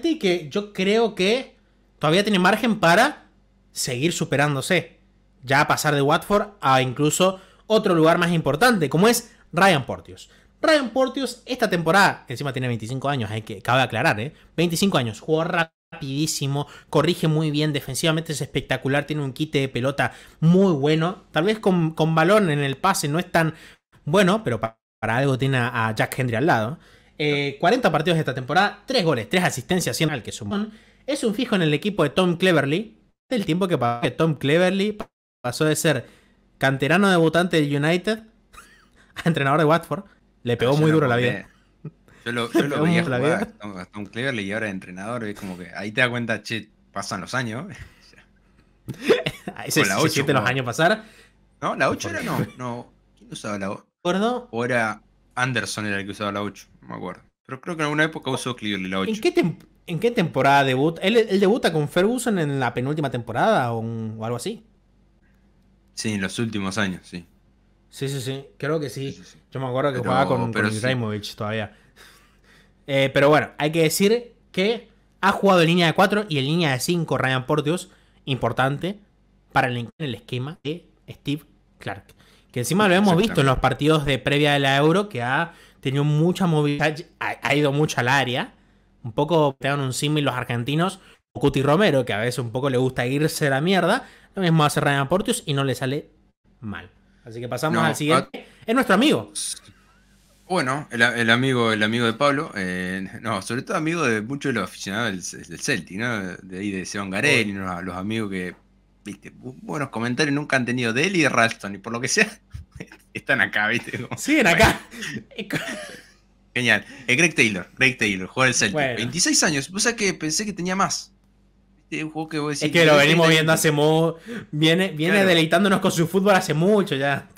y que yo creo que todavía tiene margen para seguir superándose. ya pasar de Watford a incluso otro lugar más importante, como es Ryan Porteous. Ryan Porteous esta temporada, encima tiene 25 años, hay que, cabe aclarar, 25 años, jugó rapidísimo, corrige muy bien, defensivamente es espectacular, tiene un quite de pelota muy bueno, tal vez con balón en el pase no es tan bueno, pero para algo tiene a Jack Hendry al lado. 40 partidos esta temporada, 3 goles, 3 asistencias, 100 al que sumó. Es un fijo en el equipo de Tom Cleverley, del tiempo que Tom Cleverley pasó de ser canterano debutante del United a entrenador de Watford. Le pegó muy duro la vida. Yo lo veía jugar a Tom Cleverley y ahora de entrenador, es como que ahí te das cuenta, che, pasan los años. Ahí se sienten los años pasar. No, la 8 era no. ¿Quién usaba la 8? O era Anderson era el que usaba la 8, no me acuerdo. Pero creo que en alguna época usó Cleverley la 8. ¿En qué temporada debuta? ¿Él debuta con Ferguson en la penúltima temporada o algo así? Sí, en los últimos años, sí. Sí, creo que sí. Yo me acuerdo que jugaba con Ibrahimovic todavía. Pero bueno, hay que decir que ha jugado en línea de 4 y en línea de 5 Ryan Porteous, importante para el esquema de Steve Clarke. Que encima lo hemos visto en los partidos de previa de la Euro, que ha tenido mucha movilidad, ha ido mucho al área. Un poco pegan un símil los argentinos, o Cuti Romero, que a veces un poco le gusta irse a la mierda. Lo mismo hace Ryan Porteous y no le sale mal. Así que pasamos al siguiente. Es nuestro amigo. Bueno, el amigo de Pablo. Sobre todo amigo de muchos de los aficionados del Celtic, ¿no? De ahí de Seban Garelli, los amigos que, viste, buenos comentarios nunca han tenido de él y de Ralston. Y por lo que sea, están acá, viste. Como, siguen acá. Genial. Greg Taylor, jugador del Celtic. Bueno. 26 años. O sea que pensé que tenía más. Un juego que vos decís, es que lo venimos viendo hace mucho. Viene claro, deleitándonos con su fútbol hace mucho ya.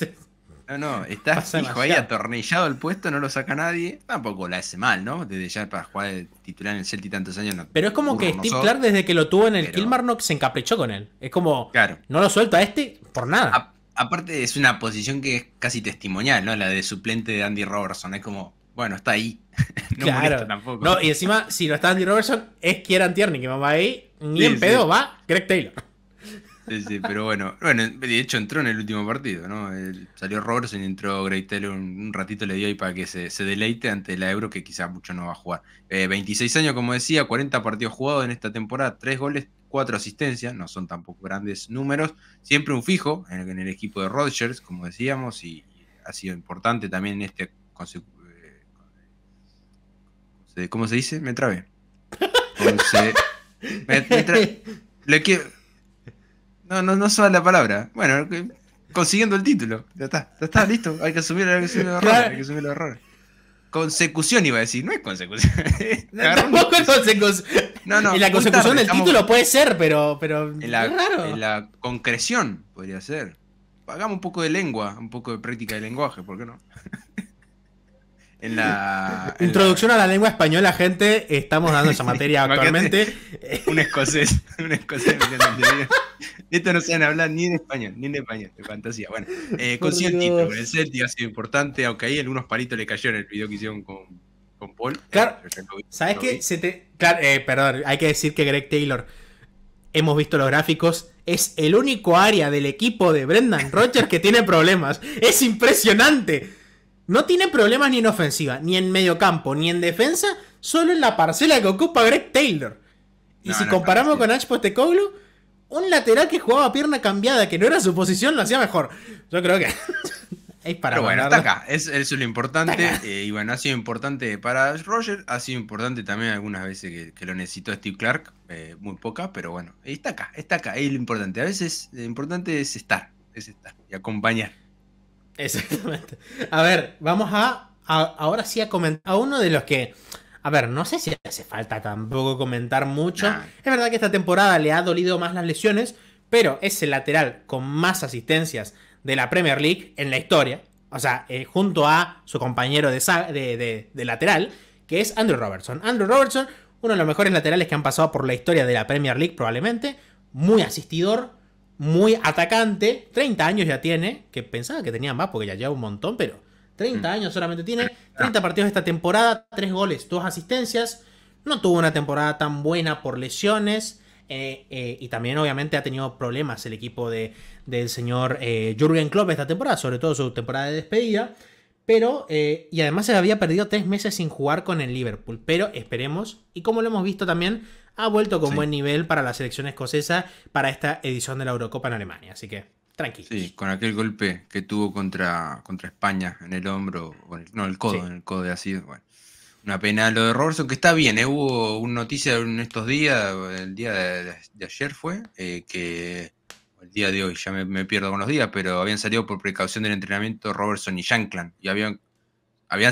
No, está fijo ahí, atornillado el puesto, no lo saca nadie. Tampoco la hace mal, ¿no? Desde ya para jugar el titular en el Celtic tantos años. No, pero es como que Steve Clarke, desde que lo tuvo en el Kilmarnock, se encaprichó con él. Es como, claro, no lo suelta a este por nada. Aparte es una posición que es casi testimonial, ¿no? La de suplente de Andy Robertson. Es como, bueno, está ahí. No molesta tampoco. No, y encima, si no está Andy Robertson, es Kieran Tierney, que va ahí. Ni en pedo va Greg Taylor. Sí, pero bueno, de hecho entró en el último partido, ¿no? Salió Robertson y entró Greg Taylor, un ratito le dio ahí para que se deleite ante la Euro, que quizás mucho no va a jugar. 26 años, como decía, 40 partidos jugados en esta temporada, 3 goles, 4 asistencias, no son tampoco grandes números. Siempre un fijo en el equipo de Rodgers, como decíamos, y ha sido importante también en este... ¿Cómo se dice? Me trabé. No sabe la palabra. Bueno, consiguiendo el título. Ya está, listo. Hay que asumir los errores. Consecución iba a decir. No es consecución. Tampoco es consecución. No, y la consecución del título puede ser, pero es raro. En la concreción podría ser. Hagamos un poco de lengua, un poco de práctica de lenguaje, ¿por qué no? Introducción a la lengua española, gente. Estamos dando esa materia actualmente. Un escocés. Esto no saben hablar ni en español, de fantasía. Bueno, consiguió el título con el Celtic, ha sido importante, aunque ahí algunos palitos le cayeron en el video que hicieron con Paul. Claro, ¿sabes qué? Perdón, hay que decir que Greg Taylor, hemos visto los gráficos, es el único área del equipo de Brendan Rogers que tiene problemas. Es impresionante. No tiene problemas ni en ofensiva, ni en mediocampo, ni en defensa, solo en la parcela que ocupa Greg Taylor. Y si comparamos con Ange Postecoglou, un lateral que jugaba pierna cambiada, que no era su posición, lo hacía mejor. Yo creo que es para... Pero bueno, está acá, eso es lo importante. Y bueno, ha sido importante para Roger, ha sido importante también algunas veces que lo necesitó Steve Clarke, muy poca, pero bueno, está acá, es lo importante. A veces lo importante es estar y acompañar. Exactamente. A ver, vamos ahora sí a comentar a uno de los que, a ver, no sé si hace falta tampoco comentar mucho. Nah. Es verdad que esta temporada le ha dolido más las lesiones, pero es el lateral con más asistencias de la Premier League en la historia. O sea, junto a su compañero de lateral, que es Andrew Robertson. Andrew Robertson, uno de los mejores laterales que han pasado por la historia de la Premier League probablemente. Muy asistidor, muy atacante, 30 años ya tiene, que pensaba que tenía más porque ya lleva un montón, pero 30 años solamente tiene, 30 partidos esta temporada, 3 goles, 2 asistencias, no tuvo una temporada tan buena por lesiones, Y también obviamente ha tenido problemas el equipo del señor Jürgen Klopp esta temporada, sobre todo su temporada de despedida, pero y además se había perdido 3 meses sin jugar con el Liverpool, pero esperemos, y como lo hemos visto también, ha vuelto con buen nivel para la selección escocesa para esta edición de la Eurocopa en Alemania, así que tranquilo. Sí, con aquel golpe que tuvo contra España en el hombro, no, el codo, sí, en el codo de Asís, bueno. Una pena lo de Robertson, que está bien, hubo una noticia en estos días, el día de ayer fue, que el día de hoy, ya me pierdo con los días, pero habían salido por precaución del entrenamiento Robertson y Shankland, y habían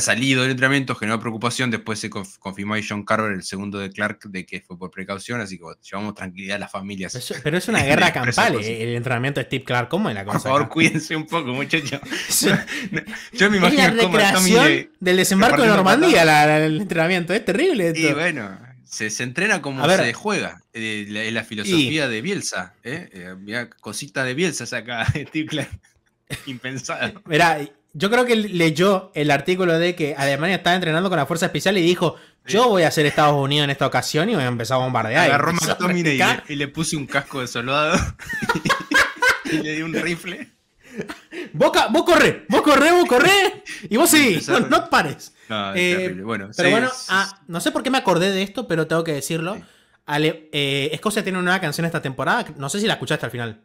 salido del entrenamiento, generó preocupación, después se confirmó ahí John Carver, el segundo de Clarke, de que fue por precaución, así que bueno, llevamos tranquilidad a las familias. Pero es una guerra campal el entrenamiento de Steve Clarke, ¿cómo es la cosa? Por favor, cuídense un poco, muchachos. Yo me imagino es la recreación del desembarco de Normandía, el entrenamiento, es terrible esto. Y bueno... Se entrena como se juega. La filosofía de Bielsa. Cosita de Bielsa saca Steve Clarke. Impensado. Mirá, yo creo que leyó el artículo de que Alemania estaba entrenando con la fuerza especial y dijo: yo voy a hacer Estados Unidos en esta ocasión, y voy a empezar a bombardear. Agarró McTominay y le puse un casco de soldado y le di un rifle. Vos corré y vos seguís, no pares. No, bueno, pero bueno, no sé por qué me acordé de esto, pero tengo que decirlo. Sí. Escocia tiene una nueva canción esta temporada, no sé si la escuchaste al final.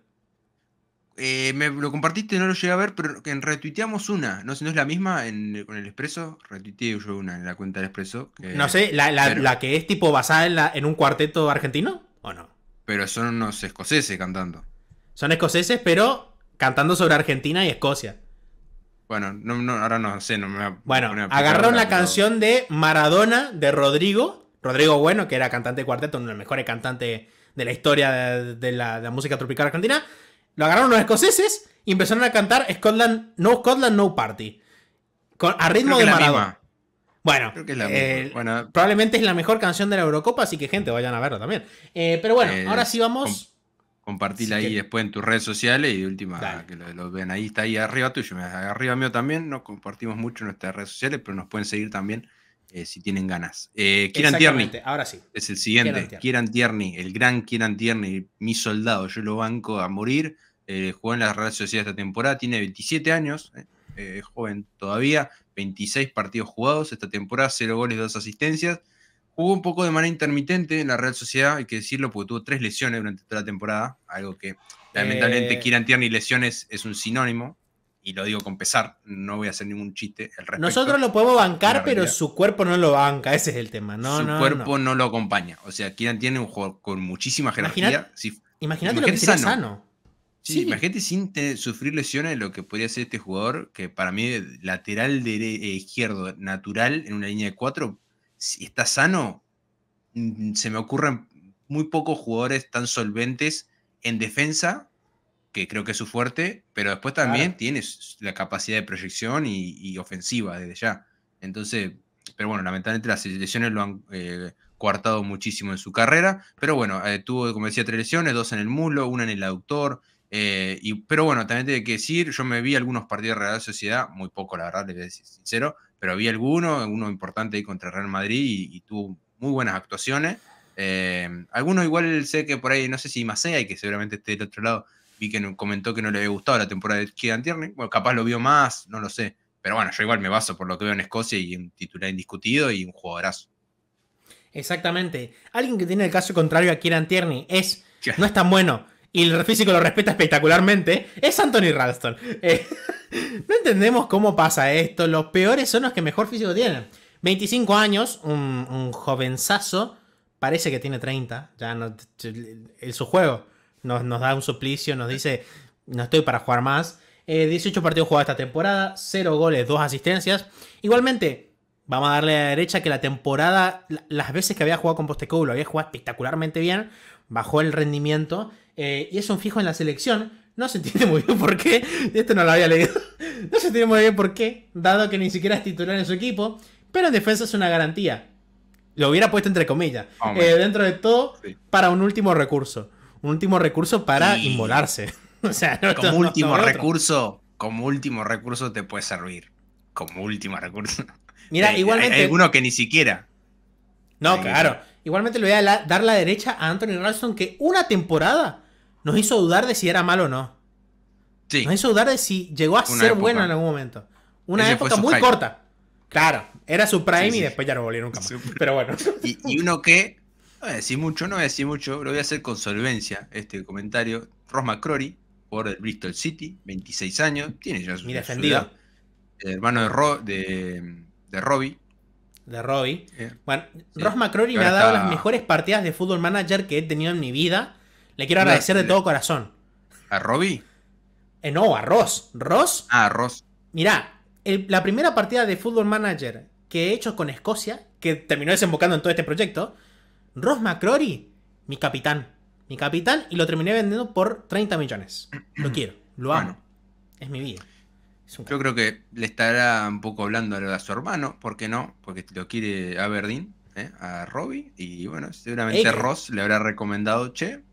Me lo compartiste, no lo llegué a ver, pero retuiteamos una. No sé, no es la misma con el Expreso. Retuiteé yo una en la cuenta del Expreso. No sé, la que es tipo basada en un cuarteto argentino, ¿o no? Pero son unos escoceses cantando. Son escoceses, pero cantando sobre Argentina y Escocia. Bueno, ahora no sé. No me bueno, agarraron la canción de Maradona, de Rodrigo Bueno, que era cantante de cuarteto, uno de los mejores cantantes de la historia de la música tropical argentina. Lo agarraron los escoceses y empezaron a cantar Scotland, No Party, a ritmo de Maradona. Bueno, probablemente es la mejor canción de la Eurocopa, así que gente, vayan a verlo también. Pero bueno, ahora sí vamos... Compartila ahí después en tus redes sociales y de última que lo ven ahí, está ahí arriba tuyo, arriba mío también. No compartimos mucho en nuestras redes sociales, pero nos pueden seguir también si tienen ganas. Kieran Tierney, ahora sí, es el siguiente. Kieran Tierney, el gran Kieran Tierney, mi soldado, yo lo banco a morir. Jugó en las redes sociales esta temporada, tiene 27 años, es joven todavía, 26 partidos jugados esta temporada, 0 goles, 2 asistencias. Jugó un poco de manera intermitente en la Real Sociedad, hay que decirlo, porque tuvo 3 lesiones durante toda la temporada, algo que lamentablemente Kieran Tierney y lesiones es un sinónimo, y lo digo con pesar, no voy a hacer ningún chiste al respecto. Nosotros lo podemos bancar, pero su cuerpo no lo banca, ese es el tema. Su cuerpo no lo acompaña, o sea, Kieran Tierney es un jugador con muchísima jerarquía. Imagínate lo que sería sano. Sí, imagínate sin sufrir lesiones lo que podría ser este jugador, que para mí lateral izquierdo natural en una línea de 4... Si está sano, se me ocurren muy pocos jugadores tan solventes en defensa, que creo que es su fuerte, pero después también tiene la capacidad de proyección y ofensiva desde ya. Entonces, pero bueno, lamentablemente las lesiones lo han coartado muchísimo en su carrera, pero bueno, tuvo, como decía, 3 lesiones, 2 en el muslo, 1 en el aductor, pero bueno, también tengo que decir, yo me vi algunos partidos de Real Sociedad, muy poco la verdad, les voy a decir sincero, pero había uno importante ahí contra Real Madrid y tuvo muy buenas actuaciones. Algunos igual sé que por ahí, no sé si Macea, y que seguramente esté del otro lado, vi que comentó que no le había gustado la temporada de Kieran Tierney. Bueno, capaz lo vio más, no lo sé. Pero bueno, yo igual me baso por lo que veo en Escocia y un titular indiscutido y un jugadorazo. Exactamente. Alguien que tiene el caso contrario a Kieran Tierney no es tan bueno y el físico lo respeta espectacularmente, es Anthony Ralston. No entendemos cómo pasa esto. Los peores son los que mejor físico tienen. 25 años, un jovenzazo. Parece que tiene 30. Ya no, su juego nos da un suplicio. Nos dice, no estoy para jugar más. 18 partidos jugados esta temporada. 0 goles, 2 asistencias. Igualmente, vamos a darle a la derecha que la temporada, las veces que había jugado con Postecoglou, lo había jugado espectacularmente bien. Bajó el rendimiento. Y es un fijo en la selección. No se entiende muy bien por qué. Esto no lo había leído. No se entiende muy bien por qué, dado que ni siquiera es titular en su equipo. Pero en defensa es una garantía. Lo hubiera puesto entre comillas. Dentro de todo, para un último recurso. Un último recurso para inmolarse. O sea, como último recurso te puede servir. Como último recurso. Mira, igualmente. Hay algunos que ni siquiera. No, claro. Igualmente le voy a dar la derecha a Anthony Ralston, que una temporada nos hizo dudar de si era malo o no. Sí. Nos hizo dudar de si llegó a ser bueno en algún momento. Una época muy corta. Claro, era su prime y después ya no volvió nunca más. Pero bueno. Y uno que, no voy a decir mucho, lo voy a hacer con solvencia este comentario. Ross McCrorie, jugador del Bristol City, 26 años, tiene ya su edad. El hermano de Robbie. Bueno, Ross McCrorie me ha dado las mejores partidas de Football Manager que he tenido en mi vida. Le quiero agradecer de todo corazón. ¿A Robbie? No, a Ross. ¿Ross? Ah, Ross. Mirá, la primera partida de Football Manager que he hecho con Escocia, que terminó desembocando en todo este proyecto, Ross McCrorie, mi capitán. Mi capitán, y lo terminé vendiendo por 30 millones. Lo quiero, lo amo. Bueno, es mi vida. Yo creo que le estará un poco hablando a su hermano, ¿por qué no? Porque lo quiere Aberdeen, a Robbie, y bueno, seguramente Ross le habrá recomendado, che,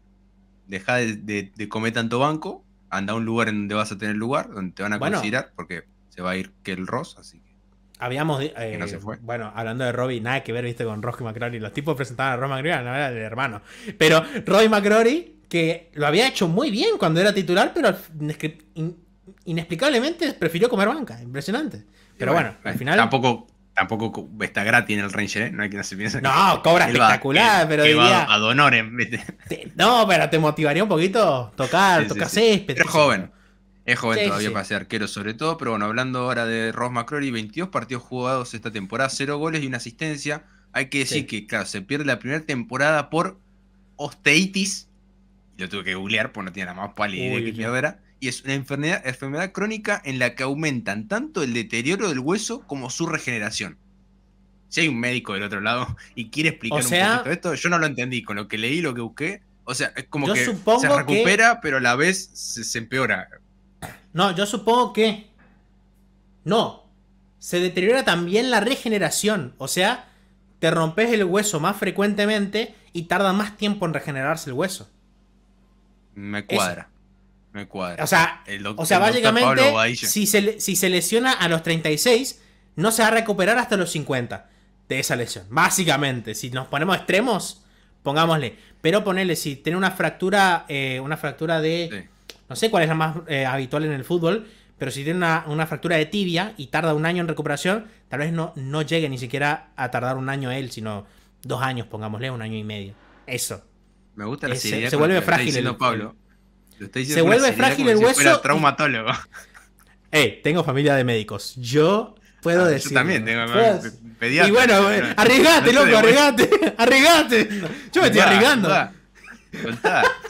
deja de comer tanto banco, anda a un lugar en donde vas a tener lugar, donde te van a considerar, porque se va a ir que el Ross, así que... Habíamos... que no se fue. Bueno, hablando de Robbie, nada que ver, viste, con Ross McCrorie. Los tipos presentaban a Ross McCrorie, no era el hermano. Pero Robbie McCrorie, que lo había hecho muy bien cuando era titular, pero inexplicablemente prefirió comer banca. Impresionante. Pero bueno, al final... Tampoco está gratis en el Ranger, ¿eh? No hay quien se piense. No, cobra espectacular, pero diría... Ad honorem, ¿viste? No, pero te motivaría un poquito tocar césped. Pero joven. Es joven todavía para ser arquero sobre todo, pero bueno, hablando ahora de Ross McCrorie, 22 partidos jugados esta temporada, 0 goles y una asistencia. Hay que decir que, claro, se pierde la primera temporada por osteitis. Yo tuve que googlear porque no tenía la más pálida idea de qué mierda era. Y es una enfermedad crónica en la que aumentan tanto el deterioro del hueso como su regeneración. Si hay un médico del otro lado y quiere explicar un poquito esto, yo no lo entendí. Con lo que leí, lo que busqué, o sea, es como que se recupera, pero a la vez se empeora. No, yo supongo que... No. Se deteriora también la regeneración. O sea, te rompes el hueso más frecuentemente y tarda más tiempo en regenerarse el hueso. Me cuadra. Me cuadra. O sea, básicamente, si se lesiona a los 36, no se va a recuperar hasta los 50 de esa lesión. Básicamente, si nos ponemos extremos, pongámosle. Pero ponele, si tiene una fractura de... Sí. No sé cuál es la más habitual en el fútbol, pero si tiene una fractura de tibia y tarda un año en recuperación, tal vez no llegue ni siquiera a tardar un año él, sino 2 años, pongámosle, 1 año y medio. Eso. Me gusta la seriedad. Se vuelve frágil el hueso. Se vuelve frágil el hueso. Fuera traumatólogo. Tengo familia de médicos. Yo puedo decir. Yo también tengo pediatra. Y bueno, arriesgate, loco, arriesgate. Arriesgate. Yo me estoy arriesgando.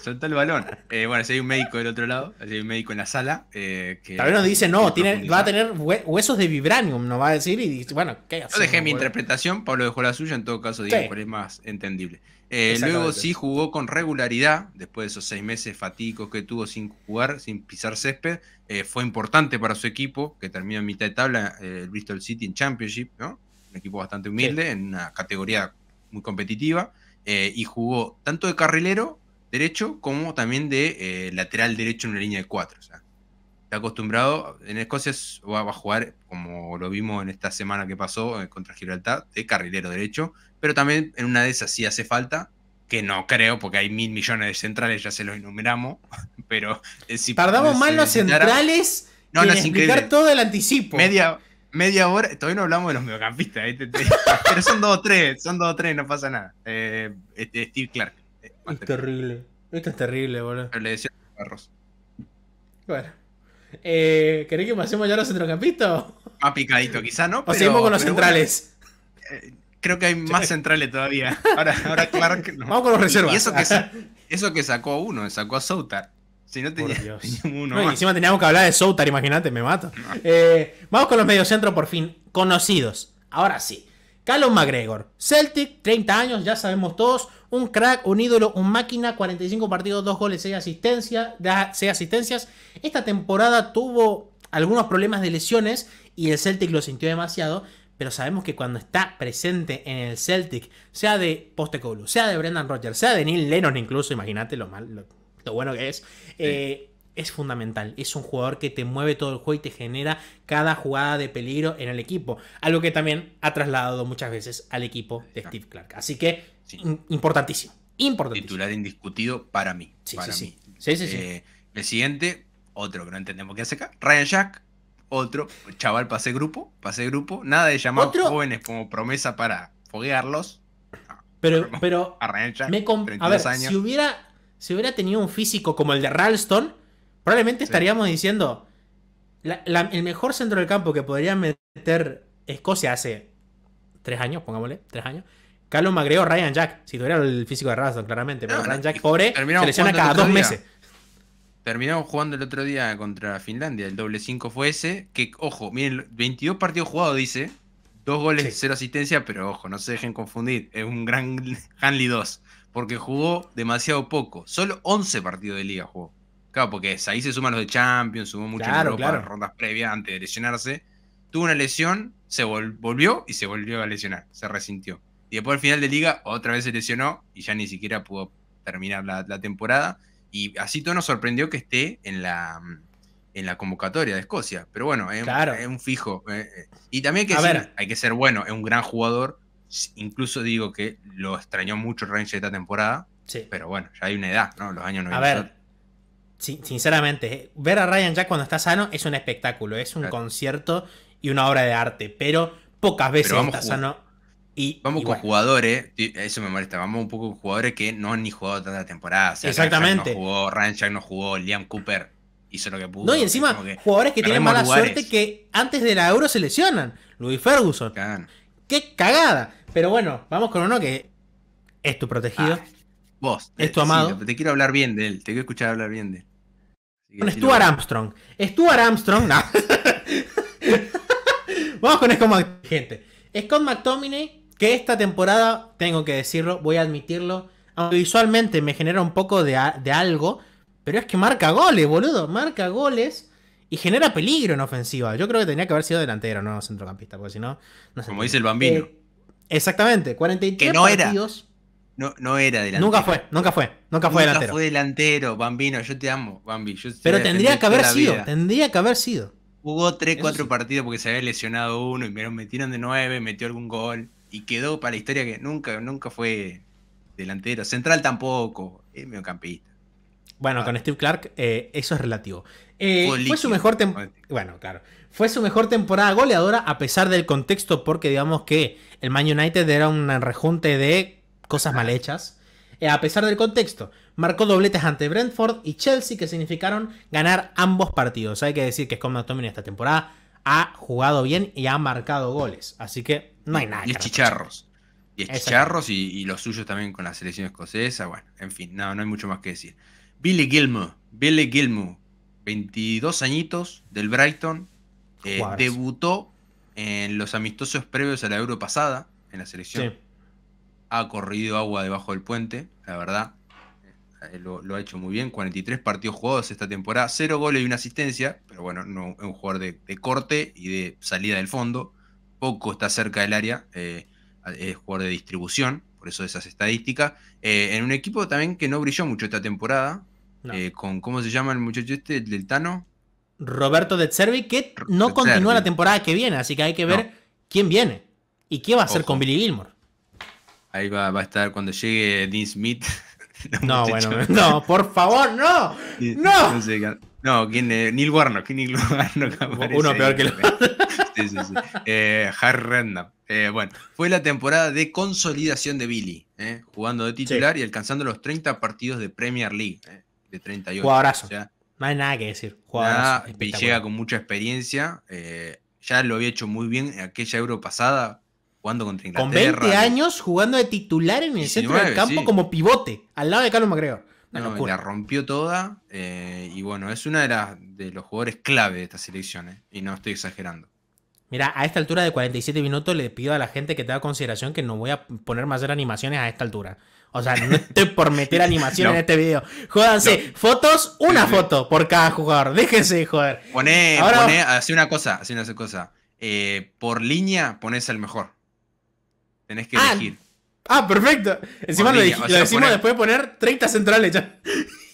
Soltá el balón. Bueno, si hay un médico del otro lado, si hay un médico en la sala. Tal vez nos dice, no, va a tener huesos de vibranium, nos va a decir. Y bueno, ¿qué hacemos? Yo dejé mi interpretación, Pablo dejó la suya, en todo caso, digo, por es más entendible. Luego sí jugó con regularidad, después de esos 6 meses fatídicos que tuvo sin jugar, sin pisar césped. Fue importante para su equipo, que terminó en mitad de tabla, el Bristol City en Championship, ¿no? Un equipo bastante humilde, en una categoría muy competitiva. Y jugó tanto de carrilero derecho como también de lateral derecho en una línea de 4. O sea, está acostumbrado, en Escocia va a jugar, como lo vimos en esta semana que pasó contra Gibraltar, de carrilero derecho, pero también en una de esas sí hace falta, que no creo, porque hay 1000 millones de centrales, ya se los enumeramos, pero... Si tardamos más los centrales en explicar todo el anticipo. Media hora, todavía no hablamos de los mediocampistas, pero son 2 o 3, no pasa nada. Steve Clarke. Es terrible, esto es terrible, boludo. Pero le decía a Ross. Bueno, ¿querés que pasemos ya a los centrocampistas? Más picadito, quizá, ¿no? Pero, seguimos con los centrales. Bueno, creo que hay más centrales todavía. Ahora Clarke. No. Vamos con los reservas. Y eso que sacó a uno, sacó a Southard. Si no tenía uno. No, encima teníamos que hablar de Southard, imagínate, me mato. No. Vamos con los mediocentros por fin, conocidos. Ahora sí. Callum McGregor, Celtic, 30 años, ya sabemos todos. Un crack, un ídolo, un máquina, 45 partidos, 2 goles, 6 asistencias. Esta temporada tuvo algunos problemas de lesiones y el Celtic lo sintió demasiado. Pero sabemos que cuando está presente en el Celtic, sea de Postecoglou, sea de Brendan Rogers, sea de Neil Lennon incluso, imagínate lo bueno que es. es fundamental. Es un jugador que te mueve todo el juego y te genera cada jugada de peligro en el equipo. Algo que también ha trasladado muchas veces al equipo de Steve Clarke. Así que, sí, importantísimo. Importantísimo. Titular indiscutido para mí. Sí, para sí, mí. Sí. Sí, sí, sí. El siguiente, otro que no entendemos qué hace acá. Ryan Jack, otro chaval, pasé grupo. Nada de llamar a jóvenes como promesa para foguearlos. No, pero a Ryan Jack, a ver, años. Si hubiera tenido un físico como el de Ralston, probablemente estaríamos diciendo el mejor centro del campo que podría meter Escocia hace 3 años, pongámosle, 3 años. Carlos Magreo, Ryan Jack, si tuviera el físico de Ralston, claramente. Pero no, Ryan Jack, pobre, se lesiona cada 2 meses. Terminamos jugando el otro día contra Finlandia. El doble 5 fue ese. Que, ojo, miren, 22 partidos jugados, dice. 2 goles, sí, 0 asistencia. Pero, ojo, no se dejen confundir. Es un gran Hanley 2. Porque jugó demasiado poco. Solo 11 partidos de liga jugó. Claro, porque ahí se suman los de Champions. Sumó mucho en Europa, en rondas previas antes de lesionarse. Tuvo una lesión, se volvió y se volvió a lesionar. Se resintió. Y después al final de liga otra vez se lesionó y ya ni siquiera pudo terminar la temporada. Y así todo nos sorprendió que esté en la convocatoria de Escocia. Pero bueno, es un fijo. Y también hay que ser bueno, es un gran jugador. Incluso digo que lo extrañó mucho el Rangers esta temporada. Sí. Pero bueno, ya hay una edad, ¿no? Los años 90. A ver, sinceramente, ver a Ryan Jack cuando está sano es un espectáculo. Es un concierto y una obra de arte. Pero pocas veces está sano. Vamos con jugadores, eso me molesta, vamos un poco con jugadores que no han ni jugado tanta temporada. O sea, exactamente. Ryan Jack no jugó, Liam Cooper hizo lo que pudo. No, y encima jugadores que tienen mala suerte que antes de la Euro se lesionan. Louis Ferguson. Cagan. ¡Qué cagada! Pero bueno, vamos con uno que es tu protegido. Vos. Es tu amado. Sí, te quiero hablar bien de él, te quiero escuchar hablar bien de él. Con Stuart Armstrong. Stuart Armstrong, no. Vamos con esto, gente. Scott McTominay, que esta temporada, tengo que decirlo, voy a admitirlo, aunque visualmente me genera un poco de algo, pero es que marca goles, boludo, marca goles y genera peligro en ofensiva. Yo creo que tenía que haber sido delantero, no centrocampista, porque si no... Como dice el Bambino. Exactamente, 43 partidos... No era delantero. Nunca fue delantero. Nunca fue delantero, Bambino, yo te amo, Bambi. Pero tendría que haber sido. Jugó 3-4 partidos porque se había lesionado uno y me lo metieron de 9, metió algún gol. Y quedó para la historia que nunca fue delantero. Central tampoco. Es mediocampista. Bueno, con Steve Clarke eso es relativo. Fue su mejor temporada goleadora a pesar del contexto, porque digamos que el Man United era un rejunte de cosas mal hechas. A pesar del contexto, marcó dobletes ante Brentford y Chelsea que significaron ganar ambos partidos. Hay que decir que Scott McTominay esta temporada ha jugado bien y ha marcado goles. Así que... no hay nada. 10 chicharros. 10 chicharros y los suyos también con la selección escocesa. Bueno, en fin, no hay mucho más que decir. Billy Gilmour, 22 añitos del Brighton. Debutó en los amistosos previos a la Euro pasada en la selección. Sí. Ha corrido agua debajo del puente, la verdad. Lo ha hecho muy bien. 43 partidos jugados esta temporada. 0 goles y 1 asistencia. Pero bueno, no, es un jugador de corte y de salida del fondo. Poco está cerca del área, es jugador de distribución, por eso esas estadísticas. En un equipo también que no brilló mucho esta temporada, con ¿cómo se llama el muchacho este, del Tano? Roberto De Zerbi, que no continúa la temporada que viene, así que hay que ver quién viene y qué va a hacer con Billy Gilmour. Ahí va a estar cuando llegue Dean Smith. No, bueno, no, por favor, no, no. No, Neil Warnock. Uno peor que el otro. Sí. Harry Redknapp. Bueno, fue la temporada de consolidación de Billy, jugando de titular y alcanzando los 30 partidos de Premier League, de 38. Jugadorazo. O sea, no hay nada que decir. Jugadorazo. Llega con mucha experiencia. Ya lo había hecho muy bien en aquella Euro pasada, jugando contra Inglaterra. Con 20 años jugando de titular en el 19, centro del campo como pivote, al lado de Carlos Magreo. No, la rompió toda, y bueno, es una de los jugadores clave de esta selección, y no estoy exagerando. Mira, a esta altura de 47 minutos le pido a la gente que te haga consideración que no voy a poner más animaciones a esta altura. O sea, no estoy por meter animación en este video. Jódanse, fotos, una foto por cada jugador. Déjense de joder. Hacé una cosa. Por línea ponés el mejor. Tenés que elegir. Ah, perfecto. Encima lo decimos después de poner 30 centrales ya.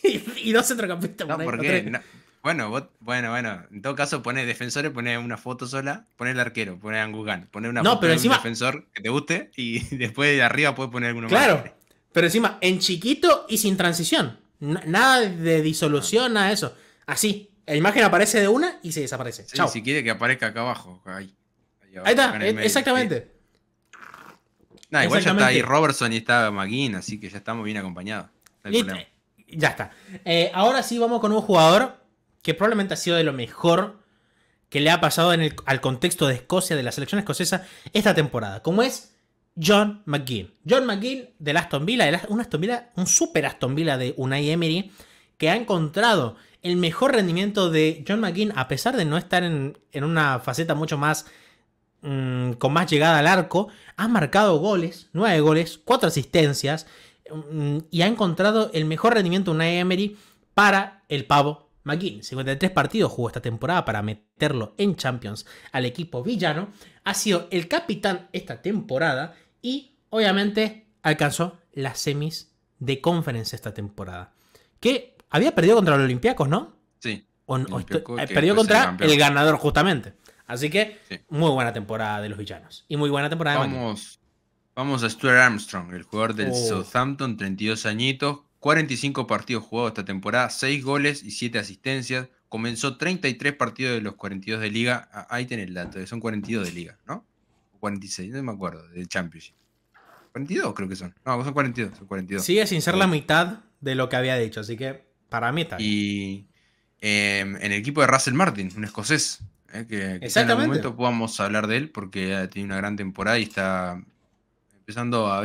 y dos centrocampistas. No, ¿por qué? No. Bueno, bueno. En todo caso, pone defensores, pone una foto sola, pone el arquero, pone Angugan, pone una foto de encima... un defensor que te guste y después de arriba puedes poner alguno más. Claro, pero encima, en chiquito y sin transición. Nada de disolución, nada de eso. Así, la imagen aparece de una y se desaparece. Sí, chao. Si quiere que aparezca acá abajo. Ahí está, exactamente. Sí. Nah, igual ya está ahí Robertson y está McGinn, así que ya estamos bien acompañados. No hay problema. Ya está. Ahora sí vamos con un jugador que probablemente ha sido de lo mejor que le ha pasado en al contexto de Escocia, de la selección escocesa, esta temporada, como es John McGinn. John McGinn del Aston Villa, un super Aston Villa de Unai Emery, que ha encontrado el mejor rendimiento de John McGinn, a pesar de no estar en una faceta mucho más... con más llegada al arco, ha marcado goles, 9 goles, 4 asistencias, y ha encontrado el mejor rendimiento de Unai Emery para el pavo McGinn. 53 partidos jugó esta temporada para meterlo en Champions al equipo villano, ha sido el capitán esta temporada y obviamente alcanzó las semis de Conference esta temporada, que había perdido contra los Olympiacos, ¿no? Sí, perdió contra el ganador justamente. Así que, sí, muy buena temporada de los villanos. Y muy buena temporada de McGinn. Vamos a Stuart Armstrong, el jugador del Southampton, 32 añitos, 45 partidos jugados esta temporada, 6 goles y 7 asistencias. Comenzó 33 partidos de los 42 de liga. Ahí tenés el dato, son 42 de liga, ¿no? 46, no me acuerdo, del Championship. 42 creo que son. No, son 42, son 42. Sigue sin ser la mitad de lo que había dicho, así que para mí está bien. Y en el equipo de Russell Martin, un escocés. Que en algún momento podamos hablar de él, porque ha tenido una gran temporada y está empezando a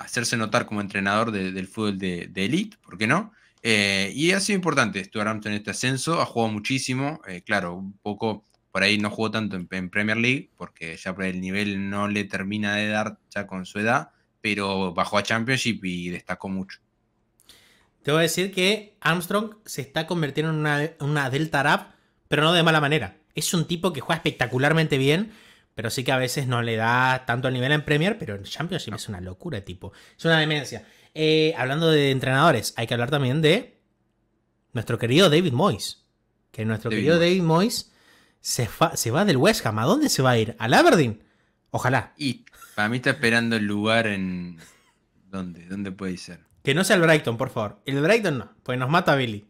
hacerse notar como entrenador del fútbol de elite, ¿por qué no? Y ha sido importante Stuart Armstrong en este ascenso, ha jugado muchísimo, claro, un poco por ahí no jugó tanto en Premier League, porque ya por el nivel no le termina de dar ya con su edad, pero bajó a Championship y destacó mucho. Te voy a decir que Armstrong se está convirtiendo en una Delta Rap, pero no de mala manera. Es un tipo que juega espectacularmente bien, pero sí que a veces no le da tanto al nivel en Premier, pero en Championship no. Es una locura, tipo. Es una demencia. Hablando de entrenadores, hay que hablar también de nuestro querido David Moyes. Que nuestro querido David Moyes se va del West Ham. ¿A dónde se va a ir? ¿Al Aberdeen? Ojalá. Y para mí está esperando el lugar en... ¿Dónde puede ser? Que no sea el Brighton, por favor. El Brighton no, pues nos mata a Billy.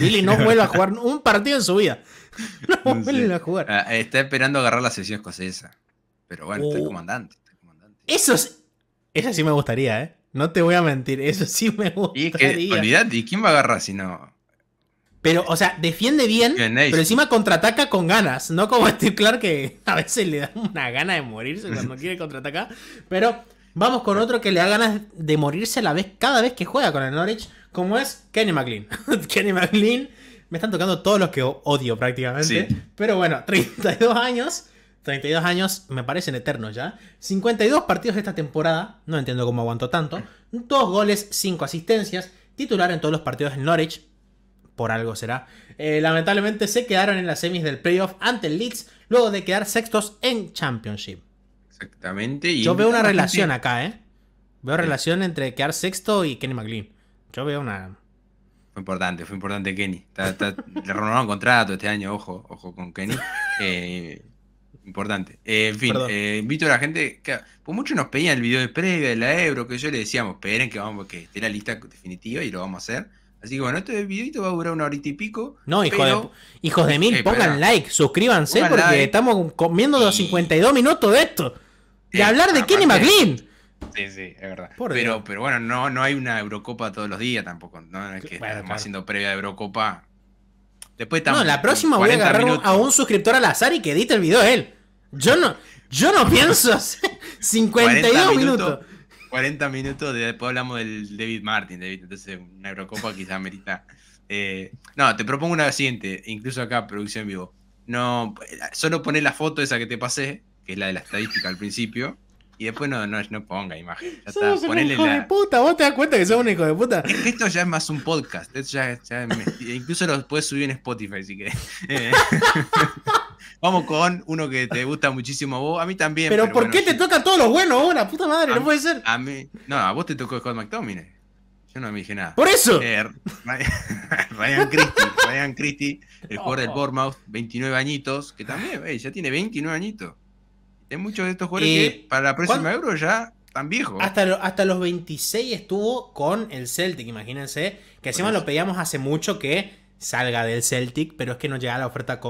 Billy no vuelve a jugar un partido en su vida. No vuelve a jugar. Está esperando agarrar la selección escocesa. Pero bueno, estoy comandante. Eso sí me gustaría, ¿eh? No te voy a mentir. Eso sí me gustaría. Olvídate, ¿y quién va a agarrar si no? Pero, o sea, defiende bien, pero encima contraataca con ganas. No como Steve Clarke, que a veces le da una gana de morirse cuando quiere contraatacar. Pero vamos con otro que le da ganas de morirse cada vez que juega con el Norwich, como es Kenny McLean. Kenny McLean, me están tocando todos los que odio prácticamente. Sí. Pero bueno, 32 años me parecen eternos ya. 52 partidos esta temporada, no entiendo cómo aguantó tanto. 2 goles, 5 asistencias, titular en todos los partidos del Norwich, por algo será. Lamentablemente se quedaron en las semis del playoff ante el Leeds, luego de quedar sextos en Championship. Exactamente. Y yo veo una relación acá, ¿eh? Veo relación entre quedar sexto y Kenny McLean. Yo veo una... Fue importante Kenny. Le renovaron contrato este año, ojo con Kenny. Importante. En fin, invito a la gente... Pues muchos nos pedían el video de previa de la Euro, que yo le decíamos, esperen que esté la lista definitiva y lo vamos a hacer. Así que bueno, este videito va a durar 1 horita y pico. No, hijos de mil, pongan like, suscríbanse, porque estamos comiendo los 52 minutos de esto. De hablar de Kenny McLean. Sí, es verdad. Pero bueno, no hay una Eurocopa todos los días tampoco. No es que estamos haciendo previa de Eurocopa. Después estamos. No, la próxima voy a agarrar a un suscriptor al azar y que edite el video él. Yo no pienso hacer 52 minutos. 40 minutos, después hablamos del David Martin. Entonces, una Eurocopa quizás merita. No, te propongo una siguiente. Incluso acá, producción en vivo. No, solo poné la foto esa que te pasé, que es la de la estadística al principio. Y después no ponga imagen. Ya está, ponele hijo de puta, vos te das cuenta que sos un hijo de puta. Esto ya es más un podcast. Esto ya incluso lo puedes subir en Spotify si querés. Vamos con uno que te gusta muchísimo a vos. A mí también. Pero ¿por qué te tocan todos los buenos ahora? Puta madre, no puede ser. A mí. No, a vos te tocó Scott McTominay. Yo no me dije nada. ¡Por eso! Ryan Christie, el jugador del Bournemouth, 29 añitos, que también, ya tiene 29 añitos. Hay muchos de estos jugadores que para la próxima Euro ya están viejos. Hasta los 26 estuvo con el Celtic, imagínense. Que encima lo pedíamos hace mucho que salga del Celtic, pero es que no llegaba la oferta,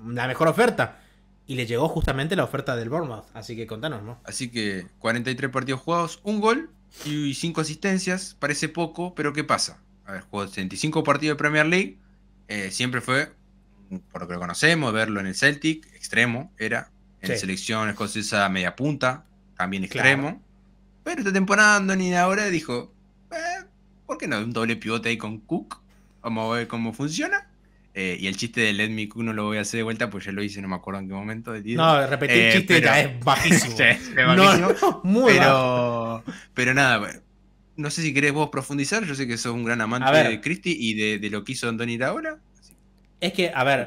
la mejor oferta. Y le llegó justamente la oferta del Bournemouth. Así que contanos, ¿no? Así que 43 partidos jugados, un gol y 5 asistencias. Parece poco, pero ¿qué pasa? A ver, jugó 75 partidos de Premier League. Siempre fue, por lo que lo conocemos, verlo en el Celtic. Extremo era. En selección escocesa media punta. También extremo. Claro. Pero esta temporada ni ahora dijo, ¿por qué no? Un doble pivote ahí con Cook. Vamos a ver cómo funciona. Y el chiste de Let Me Cook no lo voy a hacer de vuelta, pues ya lo hice, no me acuerdo en qué momento. No, repetir el chiste ya es bajísimo. Pero nada, bueno, no sé si querés vos profundizar. Yo sé que sos un gran amante de Christie y de lo que hizo Anthony Ralston. Es que, a ver,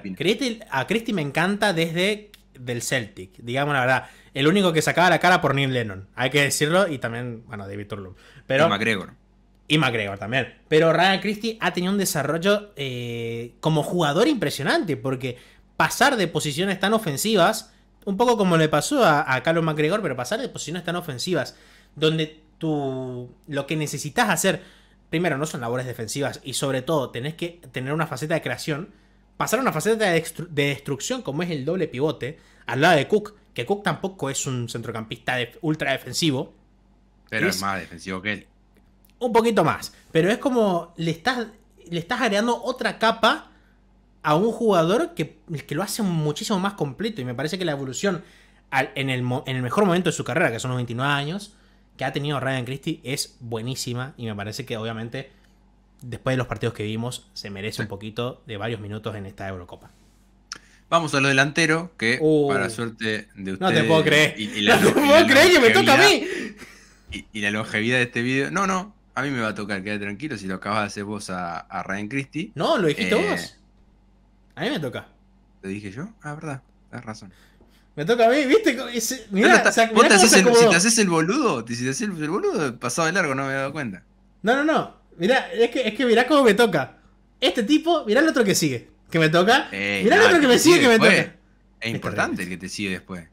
a Christie me encanta desde del Celtic, digamos la verdad. El único que sacaba la cara por Neil Lennon, hay que decirlo, y también, bueno, David Turlough. Pero McGregor. Y McGregor también. Pero Ryan Christie ha tenido un desarrollo como jugador impresionante, porque pasar de posiciones tan ofensivas, un poco como le pasó a Callum McGregor, pero pasar de posiciones tan ofensivas, donde tú lo que necesitas hacer, primero no son labores defensivas, y sobre todo tenés que tener una faceta de creación, pasar a una faceta de destrucción como es el doble pivote, al lado de Cook, que Cook tampoco es un centrocampista ultra defensivo. Pero es más defensivo que él. Un poquito más, pero es como le estás agregando otra capa a un jugador que lo hace muchísimo más completo, y me parece que la evolución en el mejor momento de su carrera, que son los 29 años, que ha tenido Ryan Christie es buenísima, y me parece que obviamente después de los partidos que vimos se merece un poquito de varios minutos en esta Eurocopa. Vamos a lo delantero, que para suerte de ustedes... No te puedo creer, no te puedo creer que me toca a mí. Y la longevidad de este video... No. A mí me va a tocar, quédate tranquilo, si lo acabas de hacer vos a Ryan Christie. No, lo dijiste vos. A mí me toca. ¿Lo dije yo? Ah, verdad, tenés razón. Me toca a mí, ¿viste? Mirá, si te haces el boludo, pasado de largo, no me he dado cuenta. No. Mirá, es que mirá cómo me toca. Este tipo, mirá el otro que sigue, que me toca. Mirá el otro que me sigue, que me toca. Es importante el que te sigue después.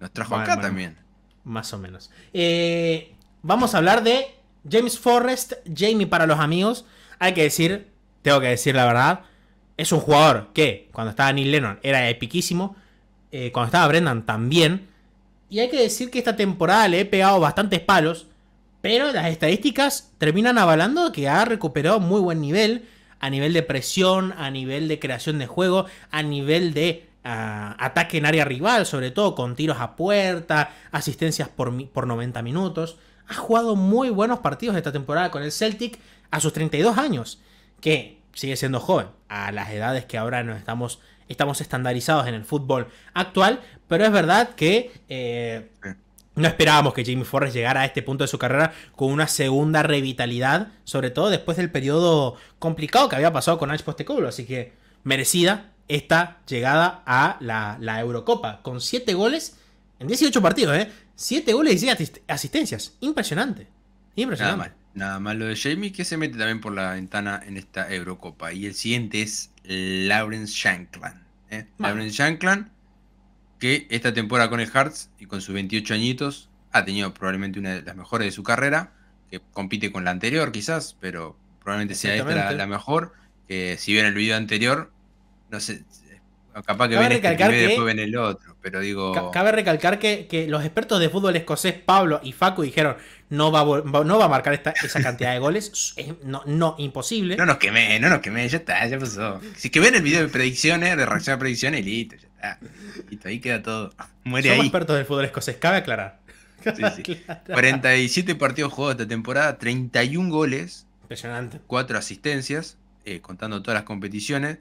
Nos trajo acá también. Más o menos. Vamos a hablar de... James Forrest, Jamie para los amigos. Hay que decir, tengo que decir la verdad, es un jugador que cuando estaba Neil Lennon era epiquísimo, cuando estaba Brendan también, y hay que decir que esta temporada le he pegado bastantes palos, pero las estadísticas terminan avalando que ha recuperado muy buen nivel, a nivel de presión, a nivel de creación de juego, a nivel de ataque en área rival, sobre todo con tiros a puerta, asistencias por 90 minutos... Ha jugado muy buenos partidos esta temporada con el Celtic a sus 32 años, que sigue siendo joven a las edades que ahora nos estamos estandarizados en el fútbol actual, pero es verdad que no esperábamos que Jamie Forrest llegara a este punto de su carrera con una segunda revitalidad, sobre todo después del periodo complicado que había pasado con Ange Postecoglou, así que merecida esta llegada a la Eurocopa, con 7 goles en 18 partidos, 7 goles y 6 asistencias. Impresionante. Nada mal lo de Jamie, que se mete también por la ventana en esta Eurocopa. Y el siguiente es Lawrence Shankland. Lawrence Shankland, que esta temporada con el Hearts y con sus 28 añitos ha tenido probablemente una de las mejores de su carrera, que compite con la anterior quizás, pero probablemente sea esta la mejor. Si bien el video anterior, no sé... Capaz que viene este primero y después viene el otro, pero digo... Cabe recalcar que los expertos de fútbol escocés, Pablo y Facu, dijeron no va a marcar esa cantidad de goles, no, imposible. No nos quemé, ya pasó. Si que ven el video de predicciones, de reacción a predicciones, listo, ya está. Listo, ahí queda todo. Somos expertos del fútbol escocés, cabe aclarar. Sí. 47 partidos jugados esta temporada, 31 goles. Impresionante. 4 asistencias, contando todas las competiciones.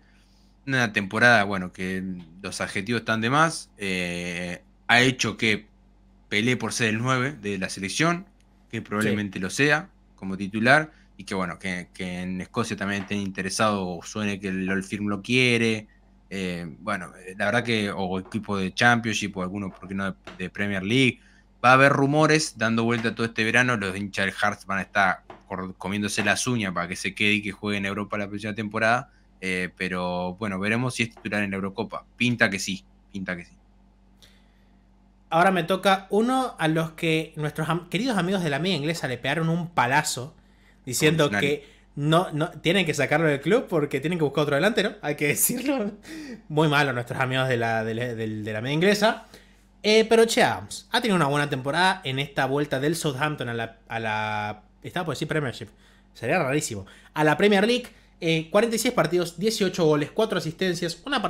Una temporada, bueno, que los adjetivos están de más, ha hecho que pelee por ser el 9 de la selección, que probablemente lo sea como titular, y que bueno, que en Escocia también estén interesados, o suene que el firm lo quiere, bueno, la verdad que, o equipo de Championship, o alguno, ¿por qué no?, de Premier League. Va a haber rumores dando vuelta todo este verano, los hinchas del Hearts van a estar comiéndose las uñas para que se quede y que juegue en Europa la próxima temporada, pero bueno, veremos si es titular en la Eurocopa. Pinta que sí, pinta que sí. Ahora me toca uno a los que nuestros queridos amigos de la media inglesa le pegaron un palazo diciendo que no tienen que sacarlo del club porque tienen que buscar otro delantero, hay que decirlo. Muy malo nuestros amigos de la media inglesa. Pero Che Adams ha tenido una buena temporada en esta vuelta del Southampton a la estaba por decir Premiership, sería rarísimo, a la Premier League. 46 partidos, 18 goles, 4 asistencias, una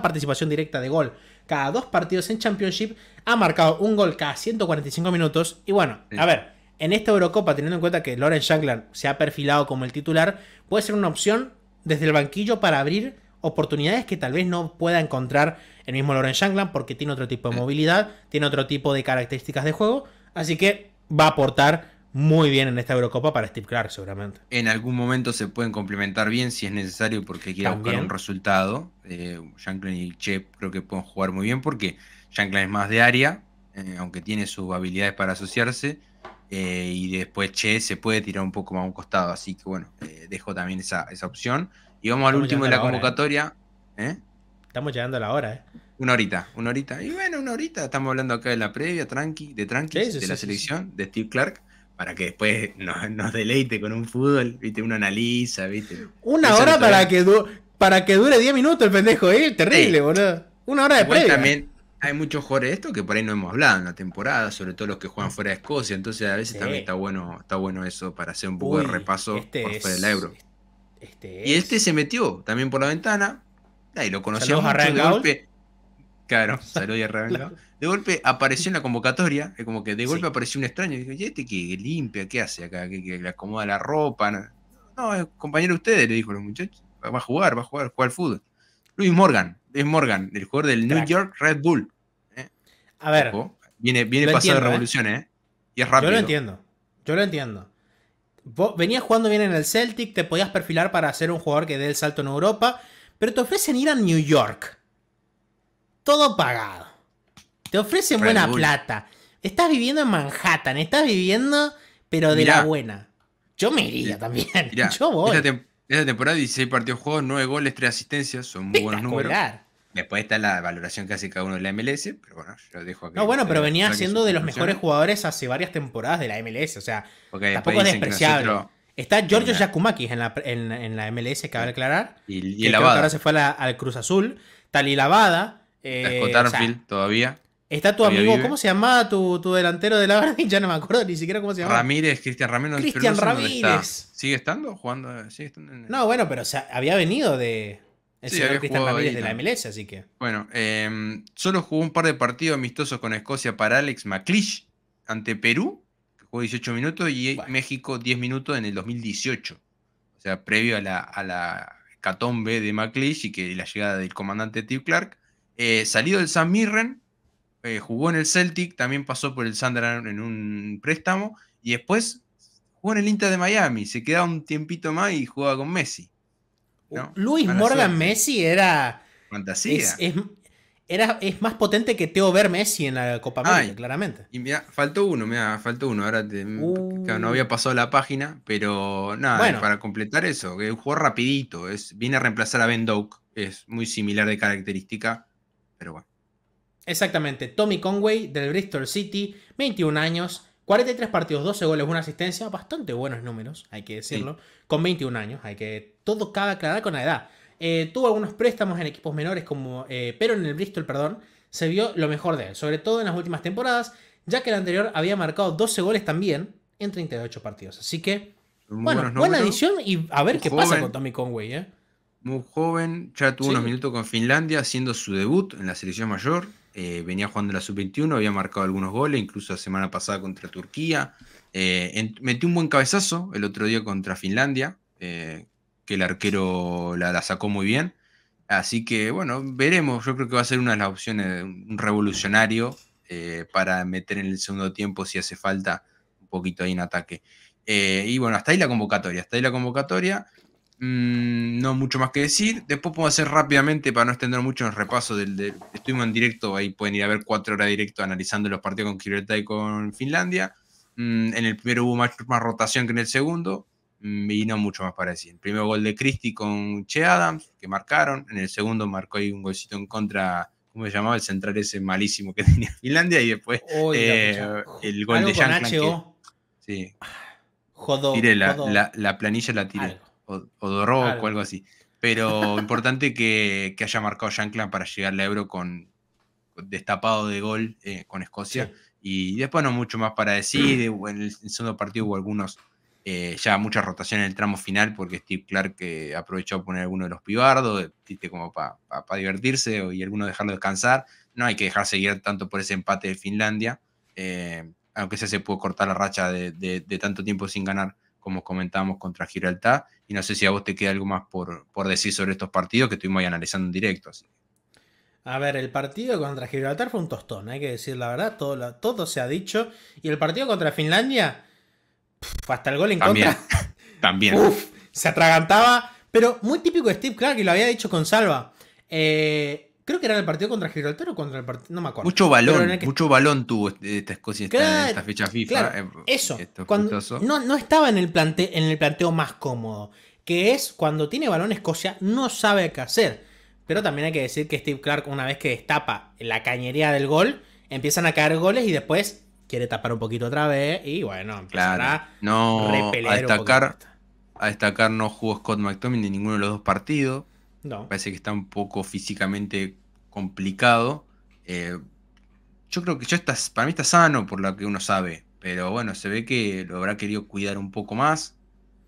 participación directa de gol cada 2 partidos en Championship, ha marcado un gol cada 145 minutos. Y bueno, sí, a ver, en esta Eurocopa, teniendo en cuenta que Lawrence Shankland se ha perfilado como el titular, puede ser una opción desde el banquillo para abrir oportunidades que tal vez no pueda encontrar el mismo Lawrence Shankland, porque tiene otro tipo de movilidad, tiene otro tipo de características de juego, así que va a aportar muy bien en esta Eurocopa para Steve Clarke, seguramente. En algún momento se pueden complementar bien si es necesario, porque quiera buscar un resultado. Shankland y Che creo que pueden jugar muy bien, porque Shankland es más de área, aunque tiene sus habilidades para asociarse, y después Che se puede tirar un poco más a un costado, así que bueno, dejo también esa opción. Y vamos al último de la convocatoria. ¿Eh? Estamos llegando a la hora, Una horita. Y bueno, una horita, estamos hablando acá de la previa, de la selección de Steve Clarke, para que después nos deleite con un fútbol, ¿viste? Uno analiza, ¿viste? Una hora para que dure 10 minutos el pendejo, ¿eh? Terrible, boludo. Una hora de previa. También hay muchos jugadores de esto que por ahí no hemos hablado en la temporada, sobre todo los que juegan fuera de Escocia, entonces a veces también está bueno eso para hacer un poco de repaso por fuera del Euro. Y se metió también por la ventana, y lo conocíamos de golpe. Claro, salió y arrancó. De golpe apareció en la convocatoria, como que de golpe apareció un extraño y dijo, ¿y este qué limpia? ¿Qué hace acá? ¿Que le acomoda la ropa? No, es compañero de ustedes, le dijo a los muchachos. Va a jugar al fútbol. Luis Morgan, el jugador del New York Red Bull. A ver. Ojo, viene pasado de revoluciones, y es rápido. Yo lo entiendo. Vos venías jugando bien en el Celtic, te podías perfilar para ser un jugador que dé el salto en Europa, pero te ofrecen ir a New York. Todo pagado. Te ofrecen buena plata. Estás viviendo en Manhattan. Estás viviendo, pero de la buena. Yo me iría también. Yo voy. Esta temporada 16 partidos jugados, 9 goles, 3 asistencias. Son muy buenos números. Después está la valoración que hace cada uno de la MLS. Pero bueno, yo dejo acá. No, bueno, pero venía siendo de los mejores jugadores hace varias temporadas de la MLS. O sea, tampoco es despreciable. Está Giorgio Giacomakis en la MLS, que cabe aclarar. Y el ahora se fue al Cruz Azul. Tali Lavada. Todavía. Está tu amigo, vive. ¿Cómo se llamaba tu delantero de la verdad? Ya no me acuerdo ni siquiera cómo se llamaba. Cristian Ramírez. ¿Sigue estando jugando? No, bueno, pero había venido de... El señor Cristian Ramírez de la MLS, así que... Bueno, solo jugó un par de partidos amistosos con Escocia para Alex McLeish ante Perú, que jugó 18 minutos, y México 10 minutos en el 2018. O sea, previo a la hecatombe de McLeish y que la llegada del comandante Steve Clarke. Salido del St Mirren, jugó en el Celtic, también pasó por el Sunderland en un préstamo, y después jugó en el Inter de Miami, se quedaba un tiempito más y jugaba con Messi, ¿no? Luis Morgan Messi era... Fantasía. Es más potente que Teo Ver Messi en la Copa América, claramente. Y mirá, faltó uno. Ahora claro, no había pasado la página, pero nada, para completar eso, que jugó rapidito, viene a reemplazar a Ben Doak, es muy similar de característica. Pero bueno. Exactamente. Tommy Conway del Bristol City, 21 años, 43 partidos, 12 goles, 1 asistencia. Bastante buenos números, hay que decirlo. Sí. Con 21 años, todo cabe aclarar con la edad. Tuvo algunos préstamos en equipos menores, pero en el Bristol, se vio lo mejor de él. Sobre todo en las últimas temporadas, ya que el anterior había marcado 12 goles también en 38 partidos. Así que, buena adición y a ver qué pasa con Tommy Conway, Muy joven, ya tuvo unos minutos con Finlandia, haciendo su debut en la selección mayor. Venía jugando la sub-21, había marcado algunos goles, incluso la semana pasada contra Turquía. Metió un buen cabezazo el otro día contra Finlandia, que el arquero la sacó muy bien. Así que, bueno, veremos. Yo creo que va a ser una de las opciones, un revolucionario para meter en el segundo tiempo si hace falta un poquito ahí en ataque. Y bueno, hasta ahí la convocatoria. No mucho más que decir. Después podemos hacer rápidamente, para no extender mucho el repaso estuvimos en directo, ahí pueden ir a ver 4 horas de directo analizando los partidos con Kiribati y con Finlandia. En el primero hubo más rotación que en el segundo, y no mucho más para decir. El primer gol de Christie con Che Adams, que marcaron. En el segundo marcó ahí un golcito en contra, ¿cómo se llamaba? El central ese malísimo que tenía Finlandia. Y después el gol de Shankland. Sí. Jodó. Tiré la planilla, la tiré. Jodorowsky o algo así. Pero importante que haya marcado Shankland para llegar al Euro con destapado de gol con Escocia. Sí. Y después no mucho más para decir. En el segundo partido hubo algunos, ya mucha rotación en el tramo final, porque Steve Clarke aprovechó a poner alguno de los pibardos, como para divertirse, y alguno dejarlo descansar. No hay que dejarse guiar tanto por ese empate de Finlandia, aunque se pudo cortar la racha de tanto tiempo sin ganar, como comentábamos, contra Gibraltar. Y no sé si a vos te queda algo más por decir sobre estos partidos que estuvimos ahí analizando en directo. Así. A ver, el partido contra Gibraltar fue un tostón, hay que decir la verdad, todo se ha dicho. Y el partido contra Finlandia, hasta el gol en contra. También. Uf, se atragantaba, pero muy típico de Steve Clarke, y lo había dicho con Salva. Creo que era el partido contra Gibraltar o contra el partido, no me acuerdo. Mucho balón tuvo esta Escocia en esta fecha FIFA. Claro, eso, cuando no estaba en el planteo más cómodo, que es cuando tiene balón Escocia no sabe qué hacer. Pero también hay que decir que Steve Clarke, una vez que destapa la cañería del gol, empiezan a caer goles y después quiere tapar un poquito otra vez y bueno, empezará a repeler a destacar no jugó Scott McTominay en ninguno de los dos partidos. No. Parece que está un poco físicamente complicado. Yo creo que para mí está sano por lo que uno sabe, pero bueno, se ve que lo habrá querido cuidar un poco más,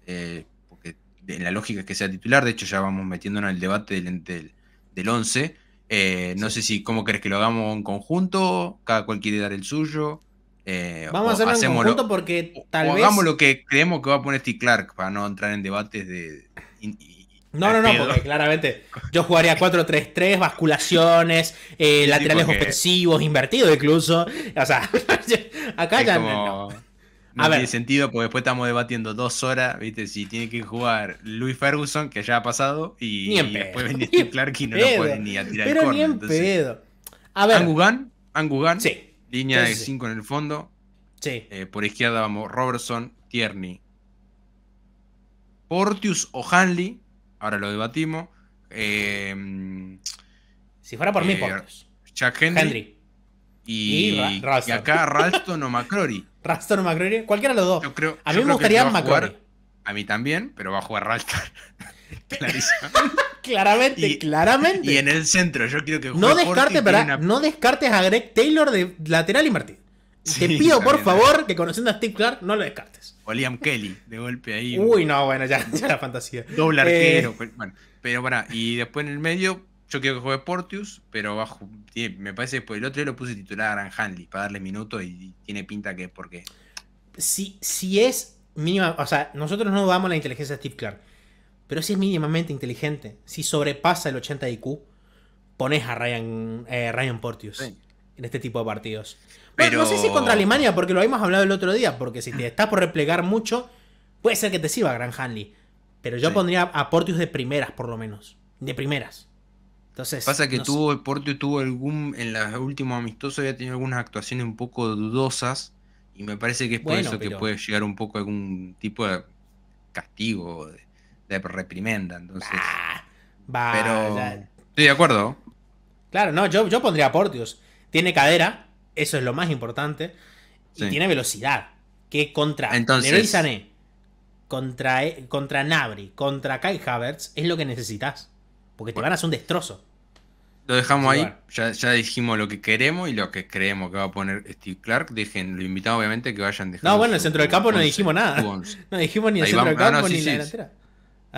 porque en la lógica es que sea titular. De hecho ya vamos metiéndonos en el debate del 11, no sé si cómo querés que lo hagamos en conjunto, cada cual quiere dar el suyo, vamos a hacerlo en conjunto porque tal vez hagamos lo que creemos que va a poner Steve Clarke para no entrar en debates de no, porque claramente yo jugaría 4-3-3, basculaciones, laterales ofensivos, invertidos incluso, o sea, acá ya como... No tiene sentido, porque después estamos debatiendo 2 horas, ¿viste? Si tiene que jugar Louis Ferguson, que ya ha pasado, y después venía Steve Clarke y no lo pueden ni a tirar el corner. Pero ni en pedo. A ver. Angugan, sí. Línea de 5 en el fondo. Sí. Por izquierda vamos Robertson, Tierney, Porteous o Hanley. Ahora lo debatimos. Si fuera por mí, Porteous. Jack Hendry. Y acá Ralston o McCrorie. Ralston o McCrorie, cualquiera de los dos. A mí me gustaría McCrorie. A mí también, pero va a jugar Ralston. Claramente. Y en el centro, yo quiero que juegue. No descartes a Greg Taylor de lateral invertido. Sí, te pido por favor que, conociendo a Steve Clarke, no lo descartes. O Liam Kelly, de golpe ahí. Uy, no, bueno, ya la fantasía. Doble arquero. Bueno, pero pará. Y después en el medio, yo quiero que juegue Porteous, pero me parece que por el otro día lo puse titular a Grant Hanley para darle minutos, y tiene pinta que es porque... Si es mínima... O sea, nosotros no damos la inteligencia de Steve Clarke, pero si es mínimamente inteligente, si sobrepasa el 80 IQ, pones a Ryan Porteous en este tipo de partidos. Pero... Bueno, no sé si contra Alemania, porque lo habíamos hablado el otro día, porque si te estás por replegar mucho, puede ser que te sirva Grant Hanley. Pero yo pondría a Porteous de primeras, por lo menos. De primeras. Entonces, pasa que Porteous tuvo en los últimos amistosos había tenido algunas actuaciones un poco dudosas, y me parece que es por eso que puede llegar un poco a algún tipo de castigo, de reprimenda. Entonces, pero estoy de acuerdo. Claro, no, yo pondría a Porteous. Tiene cadera, eso es lo más importante, y tiene velocidad. Que contra Leroy Sané, contra Gnabry, contra Kai Havertz es lo que necesitas, porque te van a hacer un destrozo. Lo dejamos ahí, ya dijimos lo que queremos y lo que creemos que va a poner Steve Clarke. Lo invitamos obviamente que vayan dejando. No, bueno, el centro del campo no dijimos nada. No dijimos ni el centro del campo ni la delantera.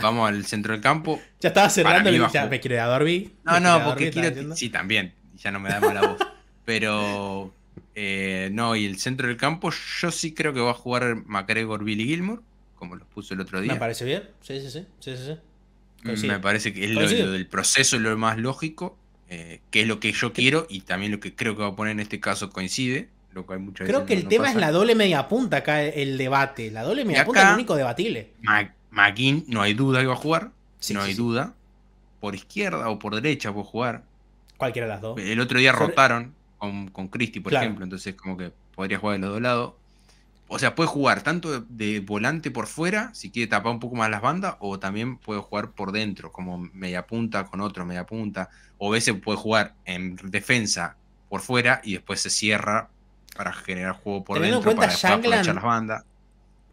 Vamos al centro del campo. Ya estaba cerrando el ya me quiero ir a dormir. No, porque quiero... Sí, también. Ya no me da mala voz. Pero... no, y el centro del campo yo sí creo que va a jugar McGregor, Billy Gilmour, como los puso el otro día. Me parece bien. Sí. Me parece que es lo del proceso lo más lógico, que es lo que yo quiero y también lo que creo que va a poner en este caso coincide. Lo que hay muchas veces creo que el tema pasa. Es la doble media punta acá el debate. La doble media punta es lo único debatible. McGinn no hay duda que va a jugar, no hay duda. Por izquierda o por derecha puede jugar. Cualquiera de las dos. El otro día rotaron con Christie, por ejemplo, entonces como que podría jugar de los dos lados. O sea, puede jugar tanto de volante por fuera, si quiere tapar un poco más las bandas, o también puede jugar por dentro, como media punta con otro media punta, o a veces puede jugar en defensa por fuera y después se cierra para generar juego por dentro, para aprovechar las bandas.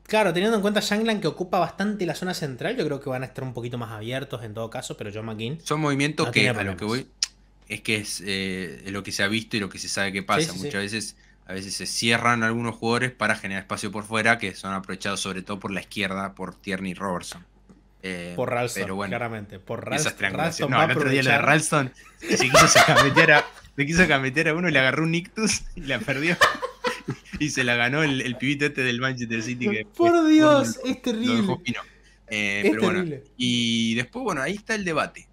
Claro, teniendo en cuenta Shankland, que ocupa bastante la zona central, yo creo que van a estar un poquito más abiertos en todo caso, pero John McGinn... Son movimientos que, a lo que voy, es que es lo que se ha visto y lo que se sabe que pasa. Sí, sí, muchas veces, a veces se cierran algunos jugadores para generar espacio por fuera, que son aprovechados sobre todo por la izquierda, por Tierney y Robertson. Por Ralston, pero bueno, claramente. Por Ralston. No, el otro día la de Ralston se quiso cambiar a uno y le agarró un ictus y la perdió. Y se la ganó el pibito este del Manchester City. Que por Dios, es terrible. Es pero terrible. Bueno, y después, bueno, ahí está el debate.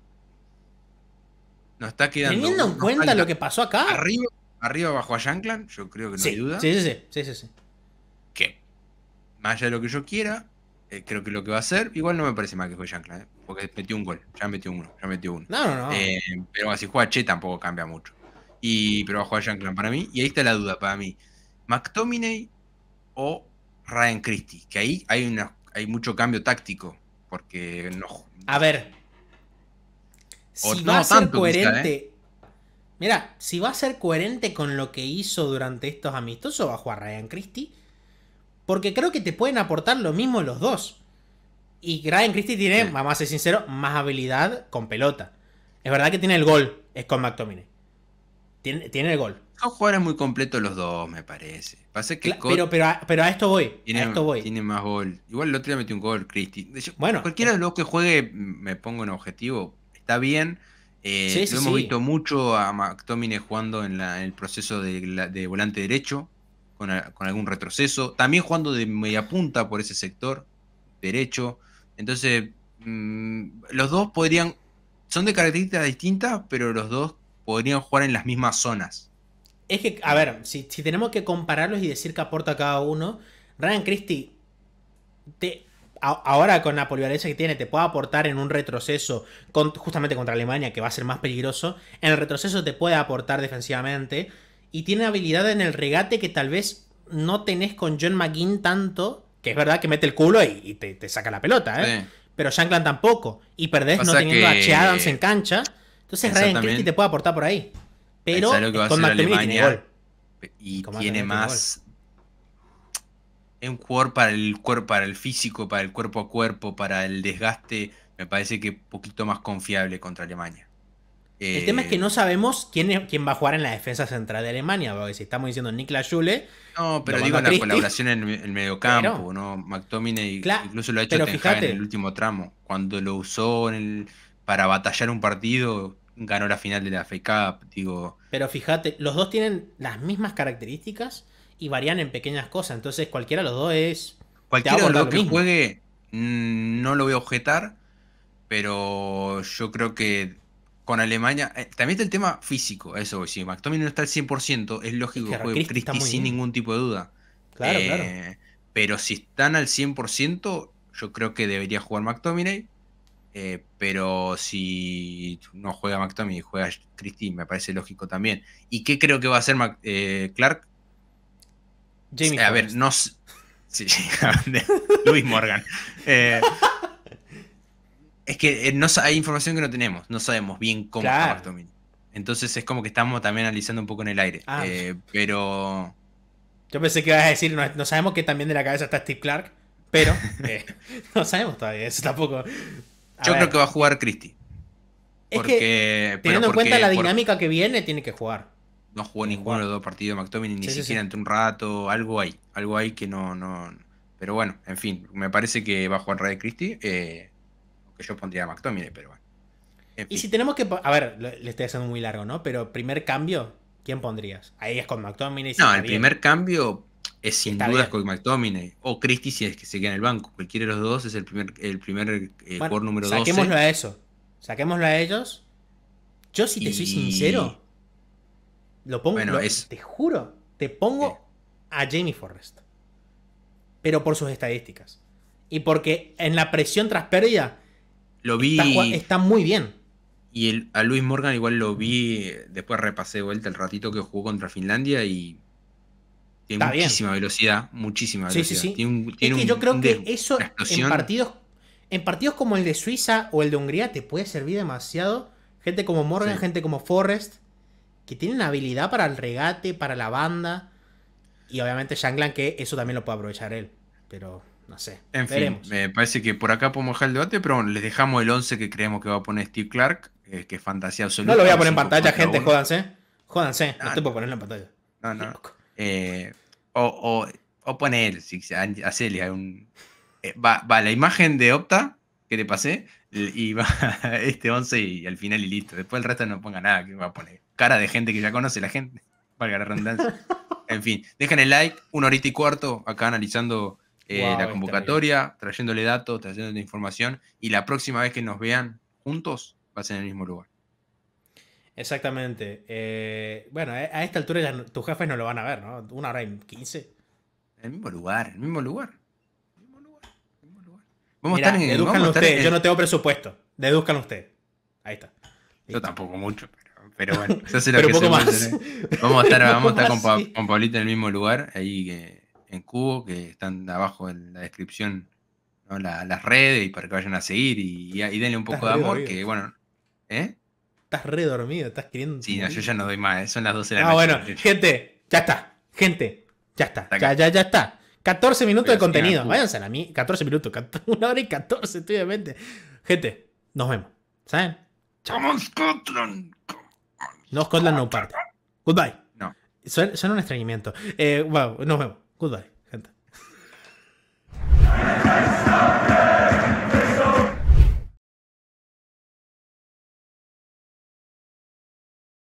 Nos está quedando. Teniendo en cuenta lo que pasó acá. Arriba bajo a Shankland, yo creo que no hay duda. Sí. Que, más allá de lo que yo quiera, creo que lo que va a hacer, igual no me parece mal que juegue Shankland, porque metió un gol, ya metió uno. No. Pero así juega Che tampoco cambia mucho. Pero va a jugar Shankland para mí. Y ahí está la duda para mí. McTominay o Ryan Christie, que ahí hay mucho cambio táctico, porque no. A ver, si va a ser coherente, mira, si va a ser coherente con lo que hizo durante estos amistosos, va a jugar Ryan Christie, porque creo que te pueden aportar lo mismo los dos. Y Ryan Christie tiene, vamos a ser sinceros, más habilidad con pelota. Es verdad que tiene el gol, es con McTominay. Tiene el gol. Son jugadores muy completos los dos, me parece. Pasa que pero a esto voy. Tiene más gol. Igual el otro día metió un gol, Christie. Bueno, cualquiera de los que juegue, me pongo en objetivo, está bien. Hemos visto mucho a McTominay jugando en el proceso de volante derecho, con algún retroceso. También jugando de media punta por ese sector derecho. Entonces, los dos podrían... Son de características distintas, pero los dos podrían jugar en las mismas zonas. Es que, a ver, si tenemos que compararlos y decir que aporta cada uno, Ryan Christie, ahora con la polivalencia que tiene, te puede aportar en un retroceso, justamente contra Alemania, que va a ser más peligroso. En el retroceso te puede aportar defensivamente. Y tiene habilidad en el regate que tal vez no tenés con John McGinn tanto, que es verdad que mete el culo y te saca la pelota, sí. Pero Shankland tampoco. Y perdés no teniendo a Che Adams en cancha. Entonces Ryan Christie te puede aportar por ahí. Pero con McTominay tiene más. Es un jugador para el físico, para el cuerpo a cuerpo, para el desgaste. Me parece que un poquito más confiable contra Alemania. El tema es que no sabemos quién va a jugar en la defensa central de Alemania. Porque si estamos diciendo Niklas Süle. No, pero digo en la colaboración en el mediocampo, ¿no? McTominay incluso lo ha hecho Ten Hag en el último tramo. Cuando lo usó para batallar un partido. Ganó la final de la FA Cup, digo. Pero fíjate, los dos tienen las mismas características y varían en pequeñas cosas. Entonces cualquiera de los dos es... Cualquiera de los que juegue no lo voy a objetar, pero yo creo que con Alemania... también está el tema físico, eso. Si McTominay no está al 100%, es lógico que juegue Christie sin ningún tipo de duda. Claro, claro. Pero si están al 100%, yo creo que debería jugar McTominay. Pero si no juega McTominay, juega Christie, me parece lógico también. ¿Y qué creo que va a hacer Clarke? Jamie a ver, no sé. Sí, Luis Morgan. Es que hay información que no tenemos. No sabemos bien cómo está McTominay. Entonces es como que estamos también analizando un poco en el aire. Pero... Yo pensé que ibas a decir, no sabemos que también de la cabeza está Steve Clarke, pero no sabemos todavía eso tampoco... Yo creo que va a jugar Christie. Porque, teniendo en cuenta la dinámica que viene, tiene que jugar. No jugó ninguno de los dos partidos de McTominay, ni siquiera entre un rato. Algo hay que no. Pero bueno, en fin, me parece que va a jugar Ryan Christie. Que yo pondría a McTominay, pero bueno. En fin. Y si tenemos que... A ver, le estoy haciendo muy largo, ¿no? Pero primer cambio, ¿quién pondrías? Ahí es con McTominay. No, el primer cambio... Es sin dudas con McTominay o Christie, si es que se queda en el banco. Cualquiera de los dos es el primer jugador número 12. Saquémoslo a eso. Saquémoslo a ellos. Yo, si te soy sincero, lo pongo. Bueno, te juro, te pongo a Jamie Forrest. Pero por sus estadísticas. Y porque en la presión tras pérdida lo vi. Está muy bien. Y a Luis Morgan igual lo vi. Después repasé de vuelta el ratito que jugó contra Finlandia y... Tiene muchísima velocidad, muchísima velocidad. Sí, sí, sí. Tiene es que yo creo que eso en partidos como el de Suiza o el de Hungría te puede servir demasiado. Gente como Morgan, gente como Forrest, que tienen habilidad para el regate, para la banda. Y obviamente Shankland, que eso también lo puede aprovechar él. Pero no sé. En veremos. Fin, me parece que por acá podemos dejar el debate, pero les dejamos el 11 que creemos que va a poner Steve Clarke, que es fantasía absoluta. No lo voy a poner en pantalla, gente, jódanse. Jódanse, no te puedo ponerlo en pantalla. No, no. O poner, si hacerle un. Va la imagen de Opta que te pasé y va este 11 y al final y listo. Después el resto no ponga nada, que va a poner cara de gente que ya conoce la gente. Valga la redundancia. En fin, dejen el like, 1h15 acá analizando la convocatoria, trayéndole datos, trayéndole información, y la próxima vez que nos vean juntos va a ser en el mismo lugar. Exactamente. Bueno, a esta altura ya tus jefes no lo van a ver, ¿no? 1h15. En el mismo lugar, en el mismo lugar. Vamos a estar en deduzcanlo ustedes. Yo no tengo presupuesto. Deduzcanlo ustedes. Ahí está. Yo tampoco mucho, pero bueno. Eso es lo que poco más. Vamos a estar con Pablito en el mismo lugar, ahí en Cubo, que están abajo en la descripción, ¿no? las redes, y para que vayan a seguir y denle un poco de amor, dormido. Que bueno. Estás re dormido, estás queriendo... Sí, no, yo ya no doy más, son las 12 de la noche. Ah, bueno, gente, ya está. Gente, ya está. Ya está. 14 minutos de contenido. Váyanse a mí. 14 minutos. 1h14, estoy de mente. Gente, nos vemos. ¿Saben? Chao. No, Scotland no parte. Goodbye. No. Suena un extrañimiento. Bueno, nos vemos. Goodbye.